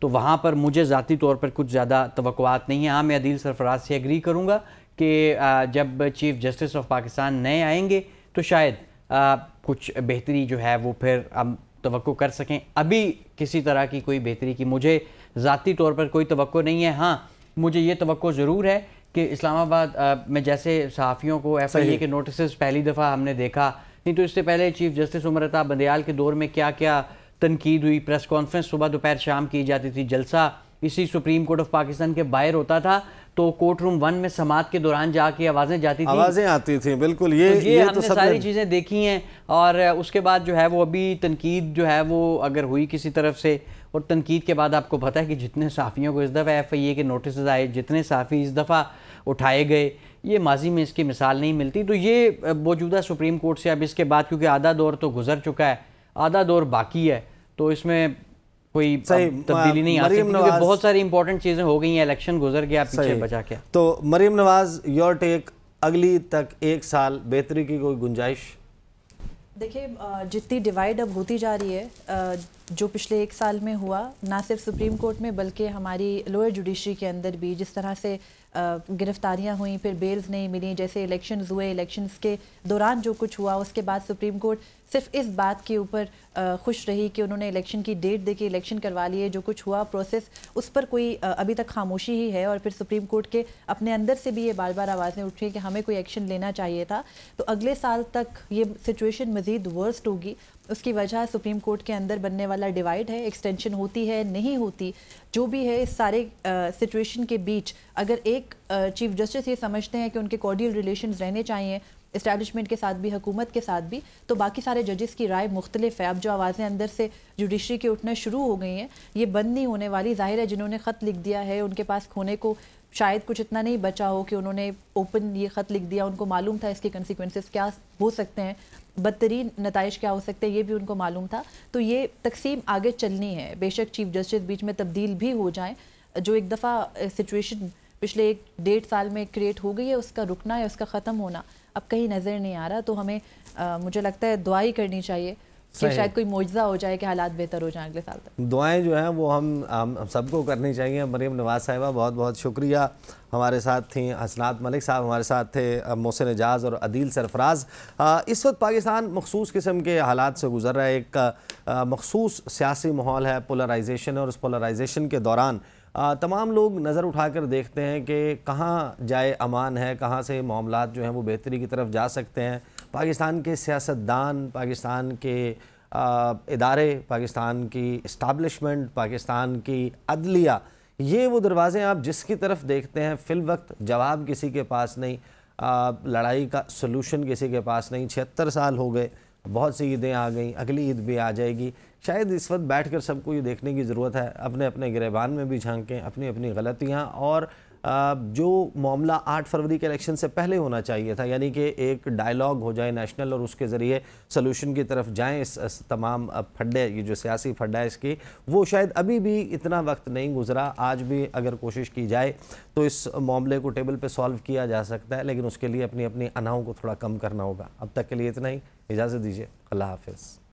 तो वहाँ पर मुझे ज़ाती तौर पर कुछ ज़्यादा तवक्कुआत नहीं है। हाँ, मैं अदील सरफराज से एग्री करूँगा कि जब चीफ़ जस्टिस ऑफ पाकिस्तान नए आएंगे तो शायद कुछ बेहतरी जो है वो फिर हम तवक्को कर सकें। अभी किसी तरह की कोई बेहतरी की मुझे ज़ाती तौर पर कोई तवक्को नहीं है। हाँ, मुझे ये तवक्को ज़रूर है कि इस्लामाबाद में जैसे सहाफ़ियों को FIA के नोटिस पहली दफ़ा हमने देखा, नहीं तो इससे पहले चीफ़ जस्टिस उमर अता बंदियाल के दौर में क्या क्या तनकीद हुई, प्रेस कॉन्फ्रेंस सुबह दोपहर शाम की जाती थी, जलसा इसी सुप्रीम कोर्ट ऑफ पाकिस्तान के बाहर होता था, तो कोर्ट रूम 1 में समात के दौरान जाके आवाज़ें जाती थी, आवाज़ें आती थी। बिल्कुल ये हमने तो सारी चीज़ें देखी हैं। और उसके बाद जो है वो अभी तनकीद जो है वो अगर हुई किसी तरफ से, और तनकीद के बाद आपको पता है कि जितने सहाफ़ियों को इस दफ़ा FIA के नोटिस आए, जितने सहाफ़ी इस दफ़ा उठाए गए, ये माजी में इसकी मिसाल नहीं मिलती। तो ये मौजूदा सुप्रीम कोर्ट से अब इसके बाद क्योंकि आधा दौर तो गुजर चुका है, आधा दौर बाकी है, तो इसमें कोई तब्दीली नहीं आ सकती क्योंकि बहुत सारी इंपॉर्टेंट चीज़ें हो गई हैं। इलेक्शन गुजर गया, पीछे बचा क्या। तो मरीम नवाज, योर टेक, अगली तक 1 साल बेहतरी की कोई गुंजाइश? देखिए जितनी डिवाइड अब होती जा रही है, जो पिछले 1 साल में हुआ, ना सिर्फ सुप्रीम कोर्ट में बल्कि हमारी लोअर जुडिशरी के अंदर भी जिस तरह से गिरफ्तारियां हुई, फिर बेल्स नहीं मिली, जैसे इलेक्शंस हुए, इलेक्शंस के दौरान जो कुछ हुआ, उसके बाद सुप्रीम कोर्ट सिर्फ इस बात के ऊपर खुश रही कि उन्होंने इलेक्शन की डेट देके इलेक्शन करवा लिए। जो कुछ हुआ प्रोसेस, उस पर कोई अभी तक खामोशी ही है। और फिर सुप्रीम कोर्ट के अपने अंदर से भी ये बार बार आवाज़ें उठ रही हैं कि हमें कोई एक्शन लेना चाहिए था। तो अगले साल तक ये सिचुएशन मज़ीद वर्स्ट होगी। उसकी वजह सुप्रीम कोर्ट के अंदर बनने वाला डिवाइड है, एक्सटेंशन होती है नहीं होती, जो भी है। इस सारे सिचुएशन के बीच अगर एक चीफ जस्टिस ये समझते हैं कि उनके कॉर्डियल रिलेशंस रहने चाहिए इस्टेब्लिशमेंट के साथ भी, हुकूमत के साथ भी, तो बाकी सारे जजेस की राय मुख्तलिफ है। अब जो आवाज़ें अंदर से जुडिशरी की उठना शुरू हो गई हैं, ये बंद नहीं होने वाली। जाहिर है जिन्होंने ख़त लिख दिया है उनके पास खोने को शायद कुछ इतना नहीं बचा हो कि उन्होंने ओपन ये ख़त लिख दिया, उनको मालूम था इसके कंसिक्वेंसेस क्या हो सकते हैं, बदतरीन नताइज क्या हो सकते हैं, ये भी उनको मालूम था। तो ये तकसीम आगे चलनी है। बेशक चीफ जस्टिस बीच में तब्दील भी हो जाएं, जो एक दफ़ा सिचुएशन पिछले 1-1.5 साल में क्रिएट हो गई है, उसका रुकना या उसका ख़त्म होना अब कहीं नज़र नहीं आ रहा। तो हमें मुझे लगता है दुआ ही करनी चाहिए कि शायद कोई मौजज़ा हो जाए कि हालात बेहतर हो जाएं अगले साल तक। दुआएं जो हैं वो हम सबको करनी चाहिए। मरीम नवाज साहिबा, बहुत बहुत शुक्रिया। हमारे साथ थी हसनात मलिक साहब, हमारे साथ थे मोहसिन एजाज और अदील सरफराज। इस वक्त पाकिस्तान मखसूस किस्म के हालात से गुज़र रहा है। एक मखसूस सियासी माहौल है, पोलराइजेशन है, और उस पोलराइजेशन के दौरान तमाम लोग नज़र उठाकर देखते हैं कि कहाँ जाए अमान है, कहाँ से मामलात जो हैं वो बेहतरी की तरफ जा सकते हैं। पाकिस्तान के सियासतदान, पाकिस्तान के इदारे, पाकिस्तान की इस्टाब्लिशमेंट, पाकिस्तान की अदलिया, ये वो दरवाज़े आप जिसकी तरफ देखते हैं, फ़िल वक्त जवाब किसी के पास नहीं, लड़ाई का सलूशन किसी के पास नहीं। 76 साल हो गए, बहुत सी ईदें आ गई, अगली ईद भी आ जाएगी। शायद इस वक्त बैठकर सबको ये देखने की ज़रूरत है, अपने अपने गिरेबान में भी झांकें, अपनी अपनी गलतियाँ, और जो मामला 8 फरवरी के इलेक्शन से पहले होना चाहिए था, यानी कि एक डायलॉग हो जाए नेशनल और उसके ज़रिए सोल्यूशन की तरफ जाएँ, इस तमाम फड्डे, ये जो सियासी फड्डा है इसकी, वो शायद अभी भी इतना वक्त नहीं गुजरा। आज भी अगर कोशिश की जाए तो इस मामले को टेबल पे सॉल्व किया जा सकता है, लेकिन उसके लिए अपनी अनाहों को थोड़ा कम करना होगा। अब तक के लिए इतना ही, इजाज़त दीजिए, अल्लाह हाफिज़।